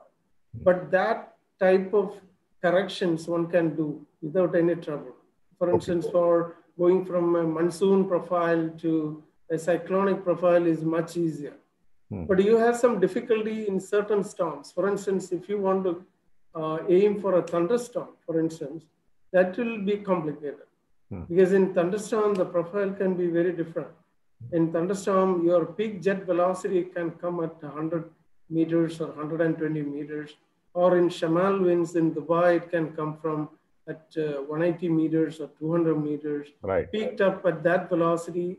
But that type of corrections one can do without any trouble. For instance, okay. for going from a monsoon profile to a cyclonic profile is much easier. Hmm. But you have some difficulty in certain storms. For instance, if you want to uh, aim for a thunderstorm, for instance, that will be complicated. Hmm. Because in thunderstorm, the profile can be very different. In thunderstorm, your peak jet velocity can come at one hundred meters or one hundred twenty meters, or in Shamal winds in Dubai, it can come from at uh, one hundred eighty meters or two hundred meters, right. peaked up at that velocity,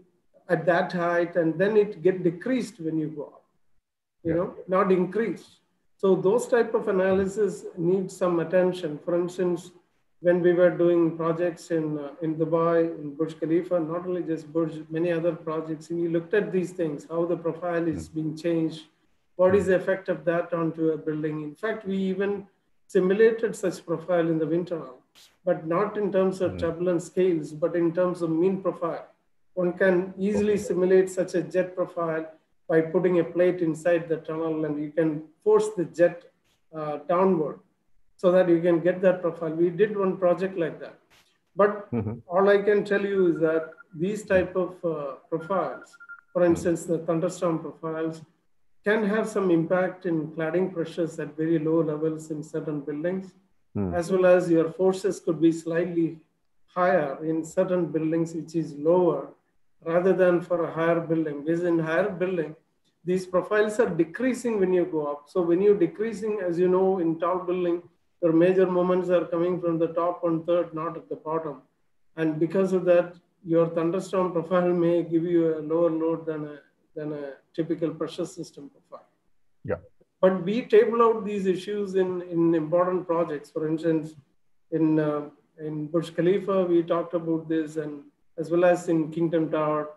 at that height, and then it get decreased when you go up, you yeah. know, not increased. So those type of analysis need some attention. For instance, when we were doing projects in, uh, in Dubai, in Burj Khalifa, not only just Burj, many other projects, and we looked at these things, how the profile is being changed, what is the effect of that onto a building? In fact, we even simulated such profile in the winter now, but not in terms of mm-hmm. turbulent scales, but in terms of mean profile. One can easily okay. simulate such a jet profile by putting a plate inside the tunnel, and you can force the jet uh, downward so that you can get that profile. We did one project like that. But mm-hmm. all I can tell you is that these type of uh, profiles, for instance, the thunderstorm profiles, can have some impact in cladding pressures at very low levels in certain buildings, mm. as well as your forces could be slightly higher in certain buildings, which is lower rather than for a higher building. Because in higher building, these profiles are decreasing when you go up. So when you're decreasing, as you know, in tall building, your major moments are coming from the top one third, not at the bottom. And because of that, your thunderstorm profile may give you a lower load than a than a typical pressure system profile. Yeah. But we table out these issues in, in important projects. For instance, in, uh, in Burj Khalifa, we talked about this, and as well as in Kingdom Tower,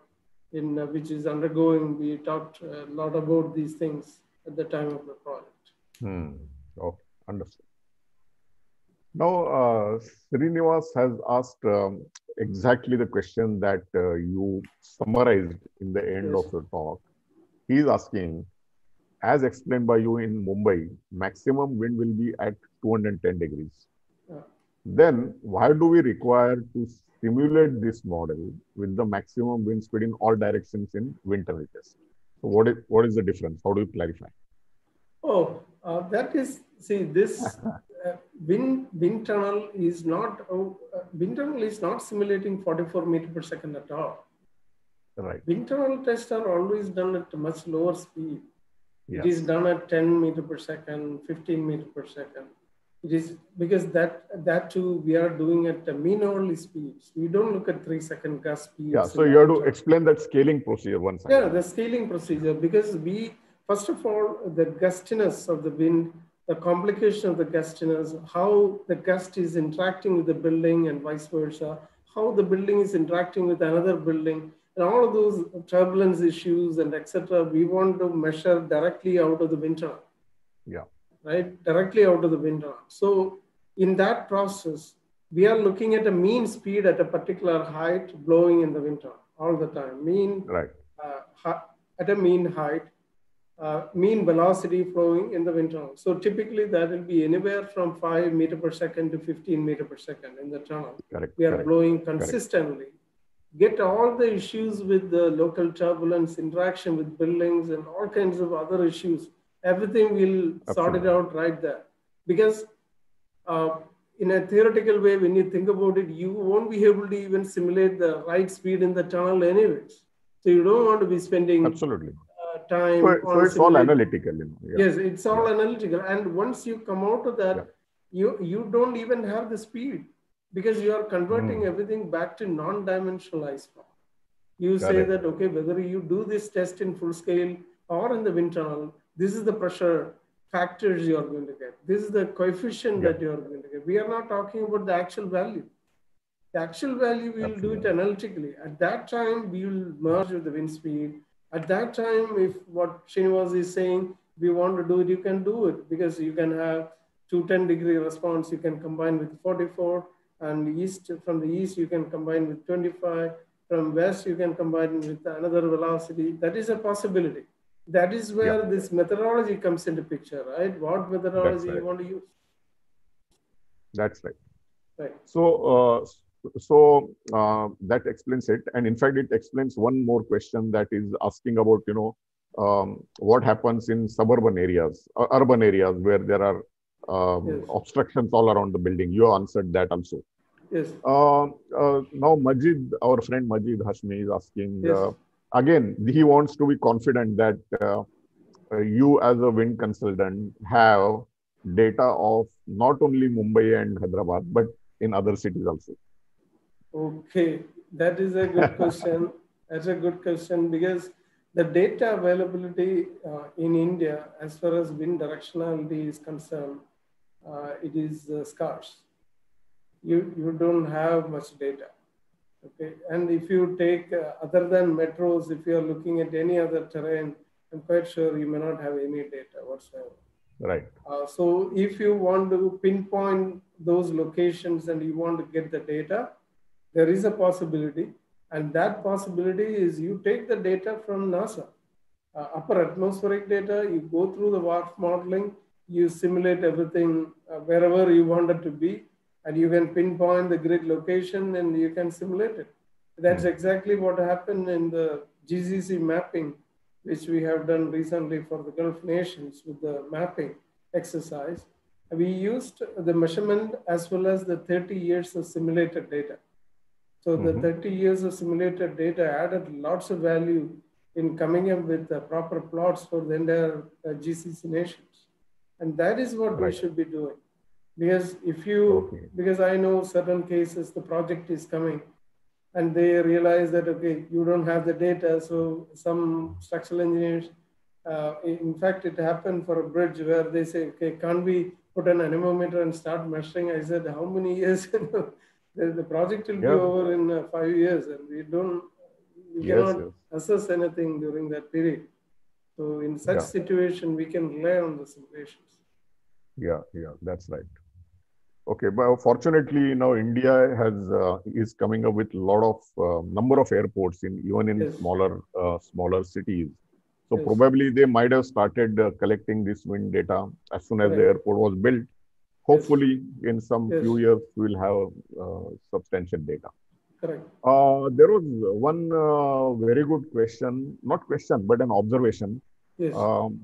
in uh, which is undergoing, we talked a lot about these things at the time of the project. Hmm. Okay, understood. Now, uh, Srinivas has asked um, exactly the question that uh, you summarized in the end yes. of the talk. He is asking, as explained by you in Mumbai, maximum wind will be at two hundred ten degrees. Yeah. Then why do we require to simulate this model with the maximum wind speed in all directions in wind tunnel test? So what is, what is the difference? How do you clarify? Oh, uh, that is, see, this... Uh, wind, wind tunnel is not uh, wind tunnel is not simulating forty-four meters per second at all. Right. Wind tunnel tests are always done at much lower speed. Yeah. It is done at ten meters per second, fifteen meters per second. It is because that that too we are doing at the mean hourly speeds. We don't look at three second gust speeds. Yeah. So you have to explain that scaling procedure once. Yeah, the scaling procedure, because we first of all the gustiness of the wind. The complication of the gustiness, how the gust is interacting with the building and vice versa, how the building is interacting with another building, and all of those turbulence issues and et cetera. We want to measure directly out of the wind tunnel. Yeah. Right? Directly out of the wind tunnel. So in that process, we are looking at a mean speed at a particular height blowing in the winter all the time. Mean right. uh, at a mean height, uh, mean velocity flowing in the winter. So typically that will be anywhere from five meter per second to fifteen meter per second in the tunnel. Correct. We are Correct. blowing consistently. Correct. Get all the issues with the local turbulence, interaction with buildings and all kinds of other issues. Everything will Absolutely. sort it out right there. Because uh, in a theoretical way, when you think about it, you won't be able to even simulate the right speed in the tunnel anyways. So you don't want to be spending Absolutely. Uh, time. So, so it's all analytical. You know? yeah. Yes, it's all yeah. analytical. And once you come out of that, yeah. you, you don't even have the speed. Because you are converting mm. everything back to non-dimensionalized form. You Got say it. that, okay, whether you do this test in full scale or in the wind tunnel, this is the pressure factors you are going to get. This is the coefficient yeah. that you are going to get. We are not talking about the actual value. The actual value, we will do it analytically. At that time, we will merge with the wind speed. At that time, if what Srinivas is saying, we want to do it, you can do it. Because you can have two hundred ten degree response, you can combine with forty-four. And east from the east, you can combine with twenty-five. From west, you can combine with another velocity. That is a possibility. That is where yeah. this methodology comes into picture, right? What methodology right. you want to use? That's right. Right. So, uh, so uh, that explains it. And in fact, it explains one more question that is asking about, you know, um, what happens in suburban areas, uh, urban areas where there are Um, yes. obstructions all around the building. You answered that also. Yes. Uh, uh, now Majid, our friend Majid Hashmi is asking, yes. uh, again, he wants to be confident that uh, you as a wind consultant have data of not only Mumbai and Hyderabad, but in other cities also. Okay, that is a good question. That's a good question because the data availability uh, in India, as far as wind directionality is concerned, Uh, it is uh, scarce. You, you don't have much data. Okay. And if you take uh, other than metros, if you are looking at any other terrain, I'm quite sure you may not have any data whatsoever. Right. Uh, so if you want to pinpoint those locations and you want to get the data, there is a possibility. And that possibility is you take the data from NASA, uh, upper atmospheric data, you go through the W R F modeling, you simulate everything uh, wherever you want it to be, and you can pinpoint the grid location and you can simulate it. That's exactly what happened in the G C C mapping, which we have done recently for the Gulf nations with the mapping exercise. We used the measurement as well as the thirty years of simulated data. So the mm-hmm. thirty years of simulated data added lots of value in coming up with the proper plots for the entire uh, G C C nations. And that is what right. we should be doing. Because if you, okay. because I know certain cases, the project is coming and they realize that, okay, you don't have the data. So some structural engineers, uh, in fact, it happened for a bridge where they say, okay, can't we put an anemometer and start measuring? I said, how many years? The project will yeah. be over in uh, five years and we don't, we yes, cannot yes. assess anything during that period. So in such yeah. situation, we can rely on the simulations. Yeah, yeah, that's right. Okay, but fortunately now India has uh, is coming up with a lot of uh, number of airports in even in yes. smaller uh, smaller cities. So yes. probably they might have started uh, collecting this wind data as soon as right. the airport was built. Hopefully, yes. in some yes. few years, we'll have uh, substantial data. Correct. Uh, there was one uh, very good question, not question, but an observation. Yes. Um,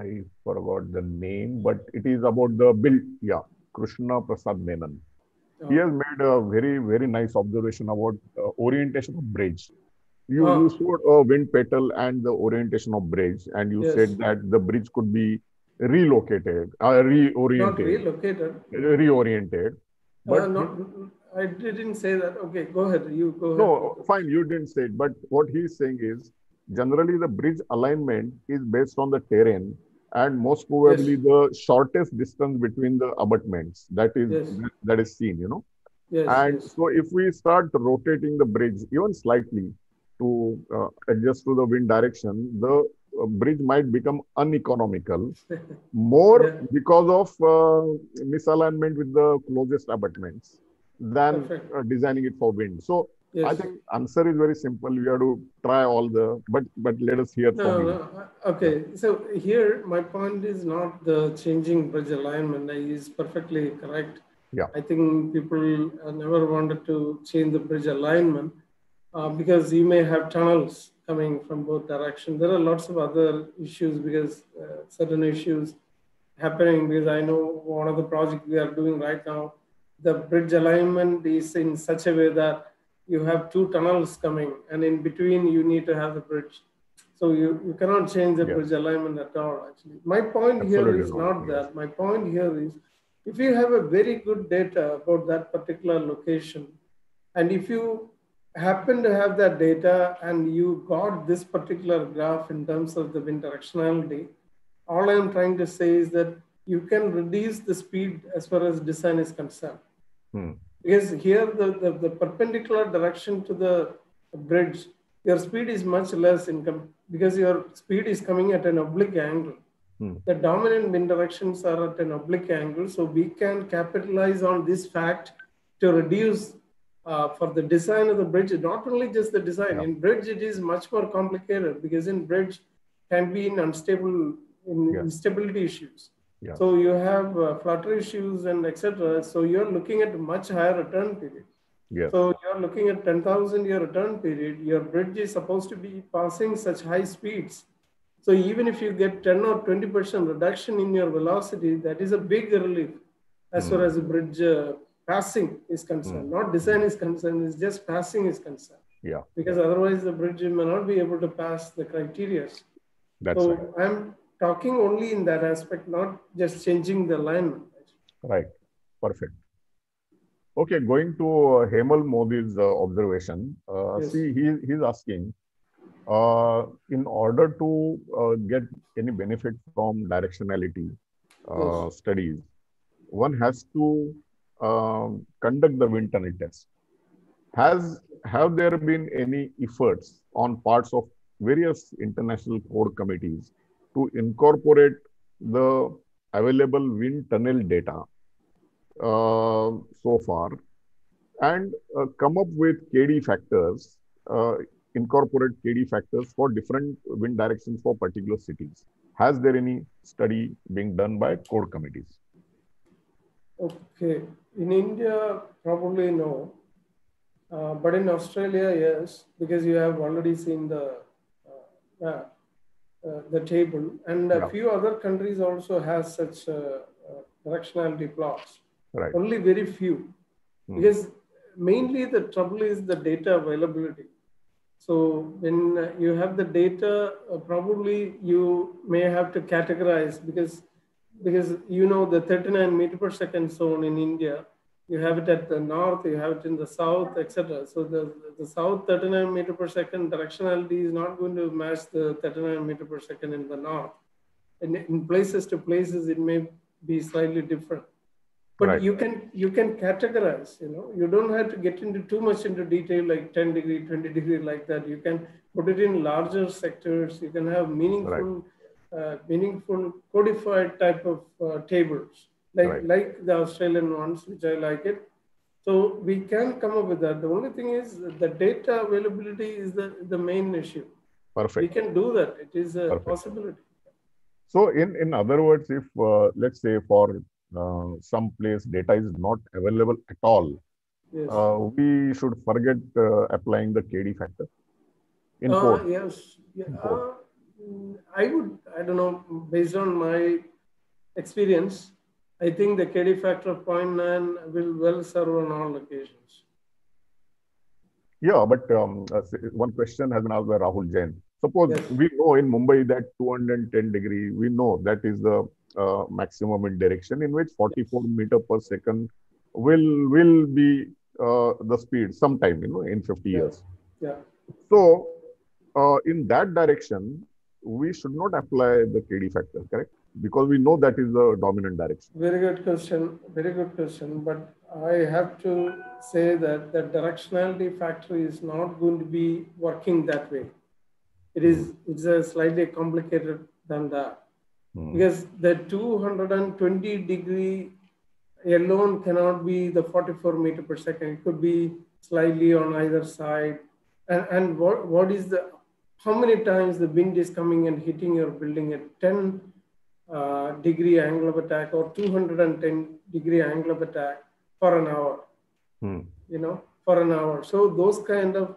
I forgot the name, but it is about the build. Yeah, Krishna Prasad Menon. Oh. He has made a very, very nice observation about uh, orientation of bridge. You, oh. you showed a wind petal and the orientation of bridge, and you yes. said that the bridge could be relocated, uh, reoriented. Not relocated. Reoriented. But uh, not, I didn't say that. Okay, go ahead. You go ahead. No, fine. You didn't say it. But what he's saying is, generally the bridge alignment is based on the terrain and most probably yes. the shortest distance between the abutments that is yes. that is seen, you know. Yes, and yes. so if we start rotating the bridge even slightly to uh, adjust to the wind direction, the bridge might become uneconomical more yeah. because of uh, misalignment with the closest abutments. than uh, designing it for wind. So yes. I think answer is very simple. We have to try all the, but but let us hear. No, from no. Okay. So here my point is not the changing bridge alignment. Is perfectly correct. Yeah. I think people never wanted to change the bridge alignment uh, because you may have tunnels coming from both directions. There are lots of other issues because uh, certain issues happening because I know one of the projects we are doing right now, the bridge alignment is in such a way that you have two tunnels coming and in between you need to have the bridge. So you, you cannot change the yeah. bridge alignment at all actually. My point Absolutely. here is not yes. that. My point here is if you have a very good data about that particular location and if you happen to have that data and you got this particular graph in terms of the wind directionality, all I am trying to say is that you can reduce the speed as far as design is concerned. Hmm. Because here the, the, the perpendicular direction to the bridge, your speed is much less in because your speed is coming at an oblique angle. Hmm. The dominant wind directions are at an oblique angle. So we can capitalize on this fact to reduce uh, for the design of the bridge, not only just the design. Yeah. In bridge, it is much more complicated because in bridge can be in unstable in yeah. instability issues. Yeah. So you have uh, flutter issues and et cetera. So you're looking at much higher return period. Yeah. So you're looking at ten thousand year return period. Your bridge is supposed to be passing such high speeds. So even if you get ten or twenty percent reduction in your velocity, that is a big relief as mm. far as the bridge uh, passing is concerned. Mm. Not design is concerned, it's just passing is concerned. Yeah. Because otherwise the bridge may not be able to pass the criteria. That's so right. I'm talking only in that aspect, not just changing the alignment. Right. Perfect. Okay, going to uh, Hemal Modi's uh, observation. Uh, yes. See, he, he's asking, uh, in order to uh, get any benefit from directionality uh, yes. studies, one has to uh, conduct the wind tunnel test. Has, have there been any efforts on parts of various international core committees to incorporate the available wind tunnel data uh, so far and uh, come up with K D factors, uh, incorporate K D factors for different wind directions for particular cities? Has there any study being done by core committees? Okay. In India, probably no. Uh, but in Australia, yes, because you have already seen the uh, uh, Uh, the table, and a yeah. few other countries also has such uh, uh, directionality plots. Right. Only very few, mm. because mainly the trouble is the data availability. So when uh, you have the data, uh, probably you may have to categorize because because you know the thirty-nine meter per second zone in India, you have it at the north, you have it in the south, et cetera. So the, the south thirty-nine meter per second directionality is not going to match the thirty-nine meter per second in the north. And in places to places, it may be slightly different. But right. you can you can categorize, you know, you don't have to get into too much into detail like ten degree, twenty degree like that. You can put it in larger sectors. You can have meaningful, right. uh, meaningful codified type of uh, tables. Like, right. like the Australian ones, which I like it. So we can come up with that. The only thing is the data availability is the, the main issue. Perfect. We can do that. It is a Perfect. possibility. So in, in other words, if uh, let's say for uh, some place data is not available at all, yes. uh, we should forget uh, applying the K D factor in uh, code. Yes. Yeah. In code. Uh, I would, I don't know, based on my experience, I think the K D factor of zero point nine will well serve on all occasions. Yeah, but um, one question has been asked by Rahul Jain. Suppose yes. we know in Mumbai that two hundred ten degree, we know that is the uh, maximum wind direction in which forty-four meter per second will will be uh, the speed sometime, you know, in fifty years. Yeah. So uh, in that direction, we should not apply the K D factor, correct? Because we know that is the dominant direction. Very good question. Very good question. But I have to say that the directionality factor is not going to be working that way. It is it's a slightly complicated than that. Hmm. Because the two hundred twenty degree alone cannot be the forty-four meter per second. It could be slightly on either side. And, and what, what is the, how many times the wind is coming and hitting your building at ten uh, degree angle of attack or two hundred ten degree angle of attack for an hour, hmm. you know, for an hour. So those kind of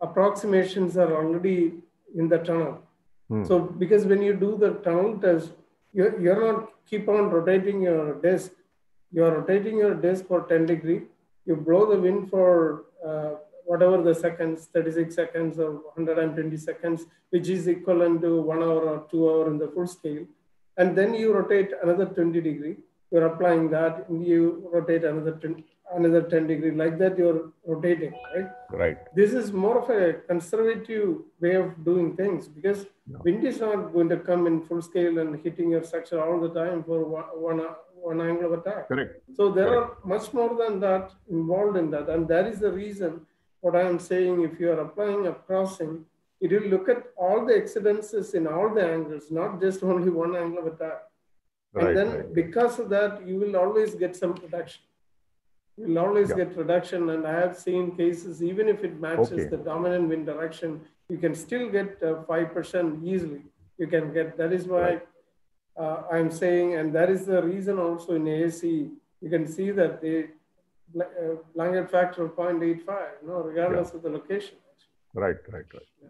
approximations are already in the tunnel. Hmm. So because when you do the tunnel test, you're, you're not keep on rotating your disk. You're rotating your disk for ten degree. You blow the wind for uh, whatever the seconds, thirty-six seconds or one hundred twenty seconds, which is equivalent to one hour or two hour in the full scale. And then you rotate another twenty degree. You're applying that and you rotate another twenty, another ten degree. Like that, you're rotating, right? Right. This is more of a conservative way of doing things because no. wind is not going to come in full scale and hitting your structure all the time for one, one, one angle of attack. Correct. So there Correct. Are much more than that involved in that. And that is the reason what I am saying, if you are applying a crossing, it will look at all the excedences in all the angles, not just only one angle of attack. Right, and then right, because of that, you will always get some reduction. You will always yeah. get reduction. And I have seen cases, even if it matches okay. the dominant wind direction, you can still get uh, five percent easily. You can get, that is why right. uh, I'm saying, and that is the reason also in A A C, you can see that they uh, blanket factor of zero point eight five, you know, regardless yeah. of the location. Right, right, right. Yeah.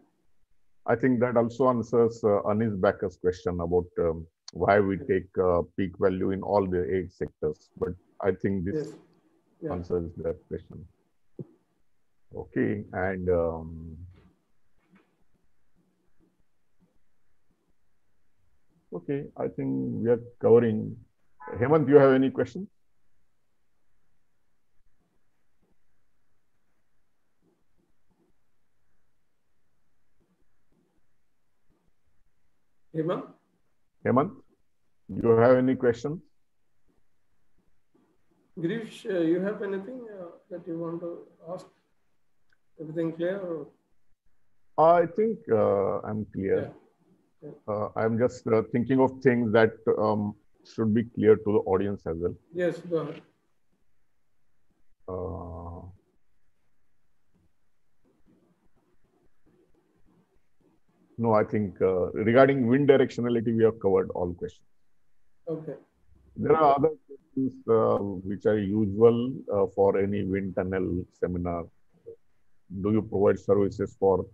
I think that also answers uh, Anis Bakker's question about um, why we take uh, peak value in all the eight sectors. But I think this yes. yeah. answers that question. Okay, and um, okay, I think we are covering. Hemant, do you have any questions? Hemant? Hemant, do you have any questions? Girish, uh, you have anything uh, that you want to ask? Everything clear? Or? I think uh, I'm clear. Yeah. Yeah. Uh, I'm just uh, thinking of things that um, should be clear to the audience as well. Yes, go ahead. Uh, No, I think uh, regarding wind directionality, we have covered all questions. Okay. There are other questions uh, which are usual uh, for any wind tunnel seminar. Do you provide services for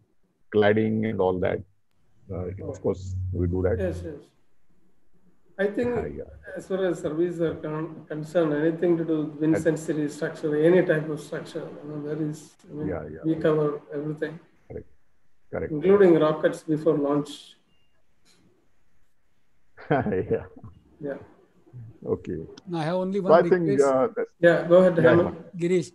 cladding and all that? Uh, okay. Of course, we do that. Yes, yes. I think uh, yeah. as far as services are con concerned, anything to do with wind sensitive structure, any type of structure, you know, there is, I mean, yeah, yeah, we cover yeah. everything. Correct. Including rockets before launch. yeah. Yeah. Okay. I have only one so I request. Think, uh, yeah, go ahead. Yeah, Girish,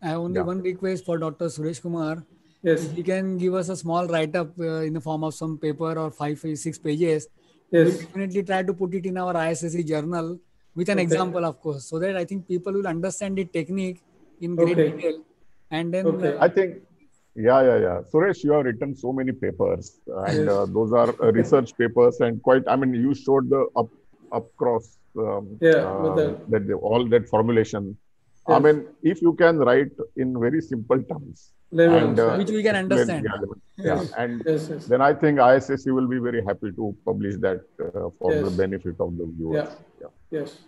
I have only yeah. one request for Doctor Suresh Kumar. Yes. If he can give us a small write-up uh, in the form of some paper or five, six pages. Yes. We'll definitely try to put it in our I S S C journal with an okay. example, of course, so that I think people will understand the technique in great okay. detail. And then okay. uh, I think. Yeah, yeah, yeah. Suresh, you have written so many papers, and yes. uh, those are uh, research papers, and quite. I mean, you showed the up, up cross. Um, yeah, uh, the, that they, all that formulation. Yes. I mean, if you can write in very simple terms, levels, and, uh, which we can understand. Yeah, yeah. Yes. and yes, yes. then I think I S S C will be very happy to publish that uh, for yes. the benefit of the viewers. Yeah. yeah. Yes,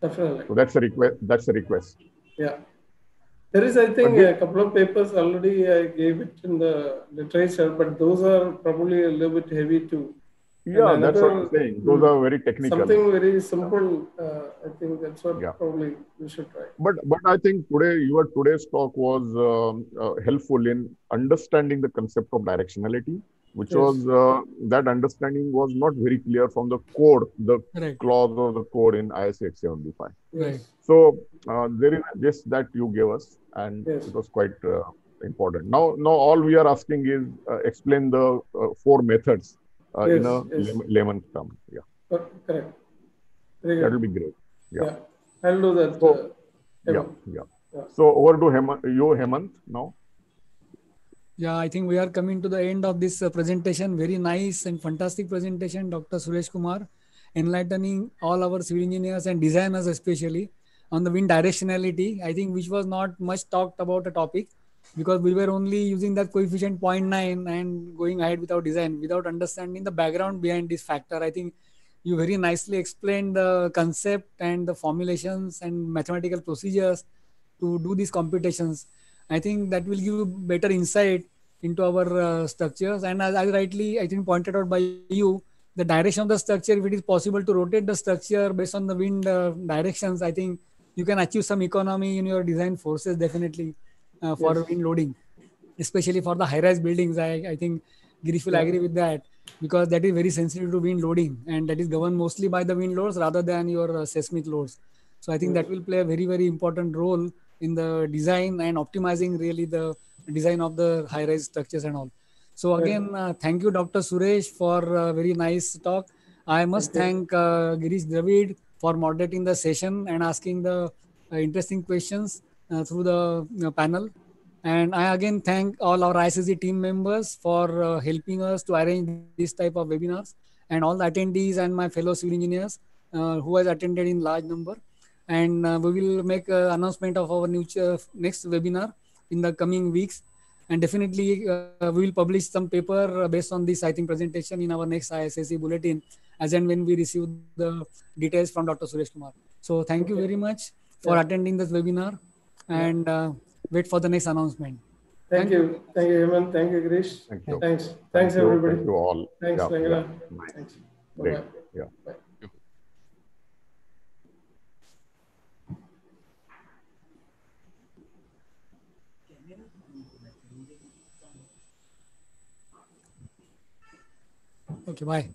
definitely. So that's a request. That's a request. Yeah. There is, I think, okay. a couple of papers already I gave it in the literature, but those are probably a little bit heavy too. Yeah, that's what I'm saying. Those are very technical. Something very simple, uh, I think that's what yeah. probably we should try. But but I think today your today's talk was um, uh, helpful in understanding the concept of directionality, which yes. was, uh, that understanding was not very clear from the code, the right. clause of the code in I S eight seventy-five. Right. So uh, there is just that you gave us, and yes. it was quite uh, important. Now, now all we are asking is uh, explain the uh, four methods uh, yes, in a yes. layman term. Yeah. Correct. Correct. That will be great. Yeah. yeah. I'll do that. So, uh, yeah, yeah. yeah. So over to Hemant, you, Hemant, now. Yeah, I think we are coming to the end of this uh, presentation. Very nice and fantastic presentation, Doctor Suresh Kumar, enlightening all our civil engineers and designers especially. on the wind directionality, I think, which was not much talked about a topic because we were only using that coefficient zero point nine and going ahead without design, without understanding the background behind this factor. I think you very nicely explained the concept and the formulations and mathematical procedures to do these computations. I think that will give better insight into our uh, structures. And as I rightly, I think, pointed out by you, the direction of the structure, if it is possible to rotate the structure based on the wind uh, directions, I think you can achieve some economy in your design forces, definitely, uh, for yes. wind loading, especially for the high-rise buildings. I, I think Girish will yeah. agree with that, because that is very sensitive to wind loading, and that is governed mostly by the wind loads rather than your uh, seismic loads. So I think yes. that will play a very, very important role in the design and optimizing really the design of the high-rise structures and all. So again, uh, thank you, Doctor Suresh, for a very nice talk. I must thank, thank uh, Girish David for moderating the session and asking the uh, interesting questions uh, through the uh, panel. And I again thank all our I S S C team members for uh, helping us to arrange this type of webinars, and all the attendees and my fellow civil engineers uh, who has attended in large number. And uh, we will make an announcement of our new next webinar in the coming weeks. And definitely uh, we will publish some paper based on this, I think, presentation in our next I S S C bulletin, as and when we receive the details from Doctor Suresh Kumar. So thank okay. you very much for yeah. attending this webinar, and uh, wait for the next announcement. Thank, thank you. you. Thank you, Hemant. Thank you, Girish. Thank you. Thanks. Thank Thanks, you. everybody. Thank you all. Thanks, yeah. Langala. Yeah. Thanks. Bye. Bye. Yeah. Bye. Okay, bye.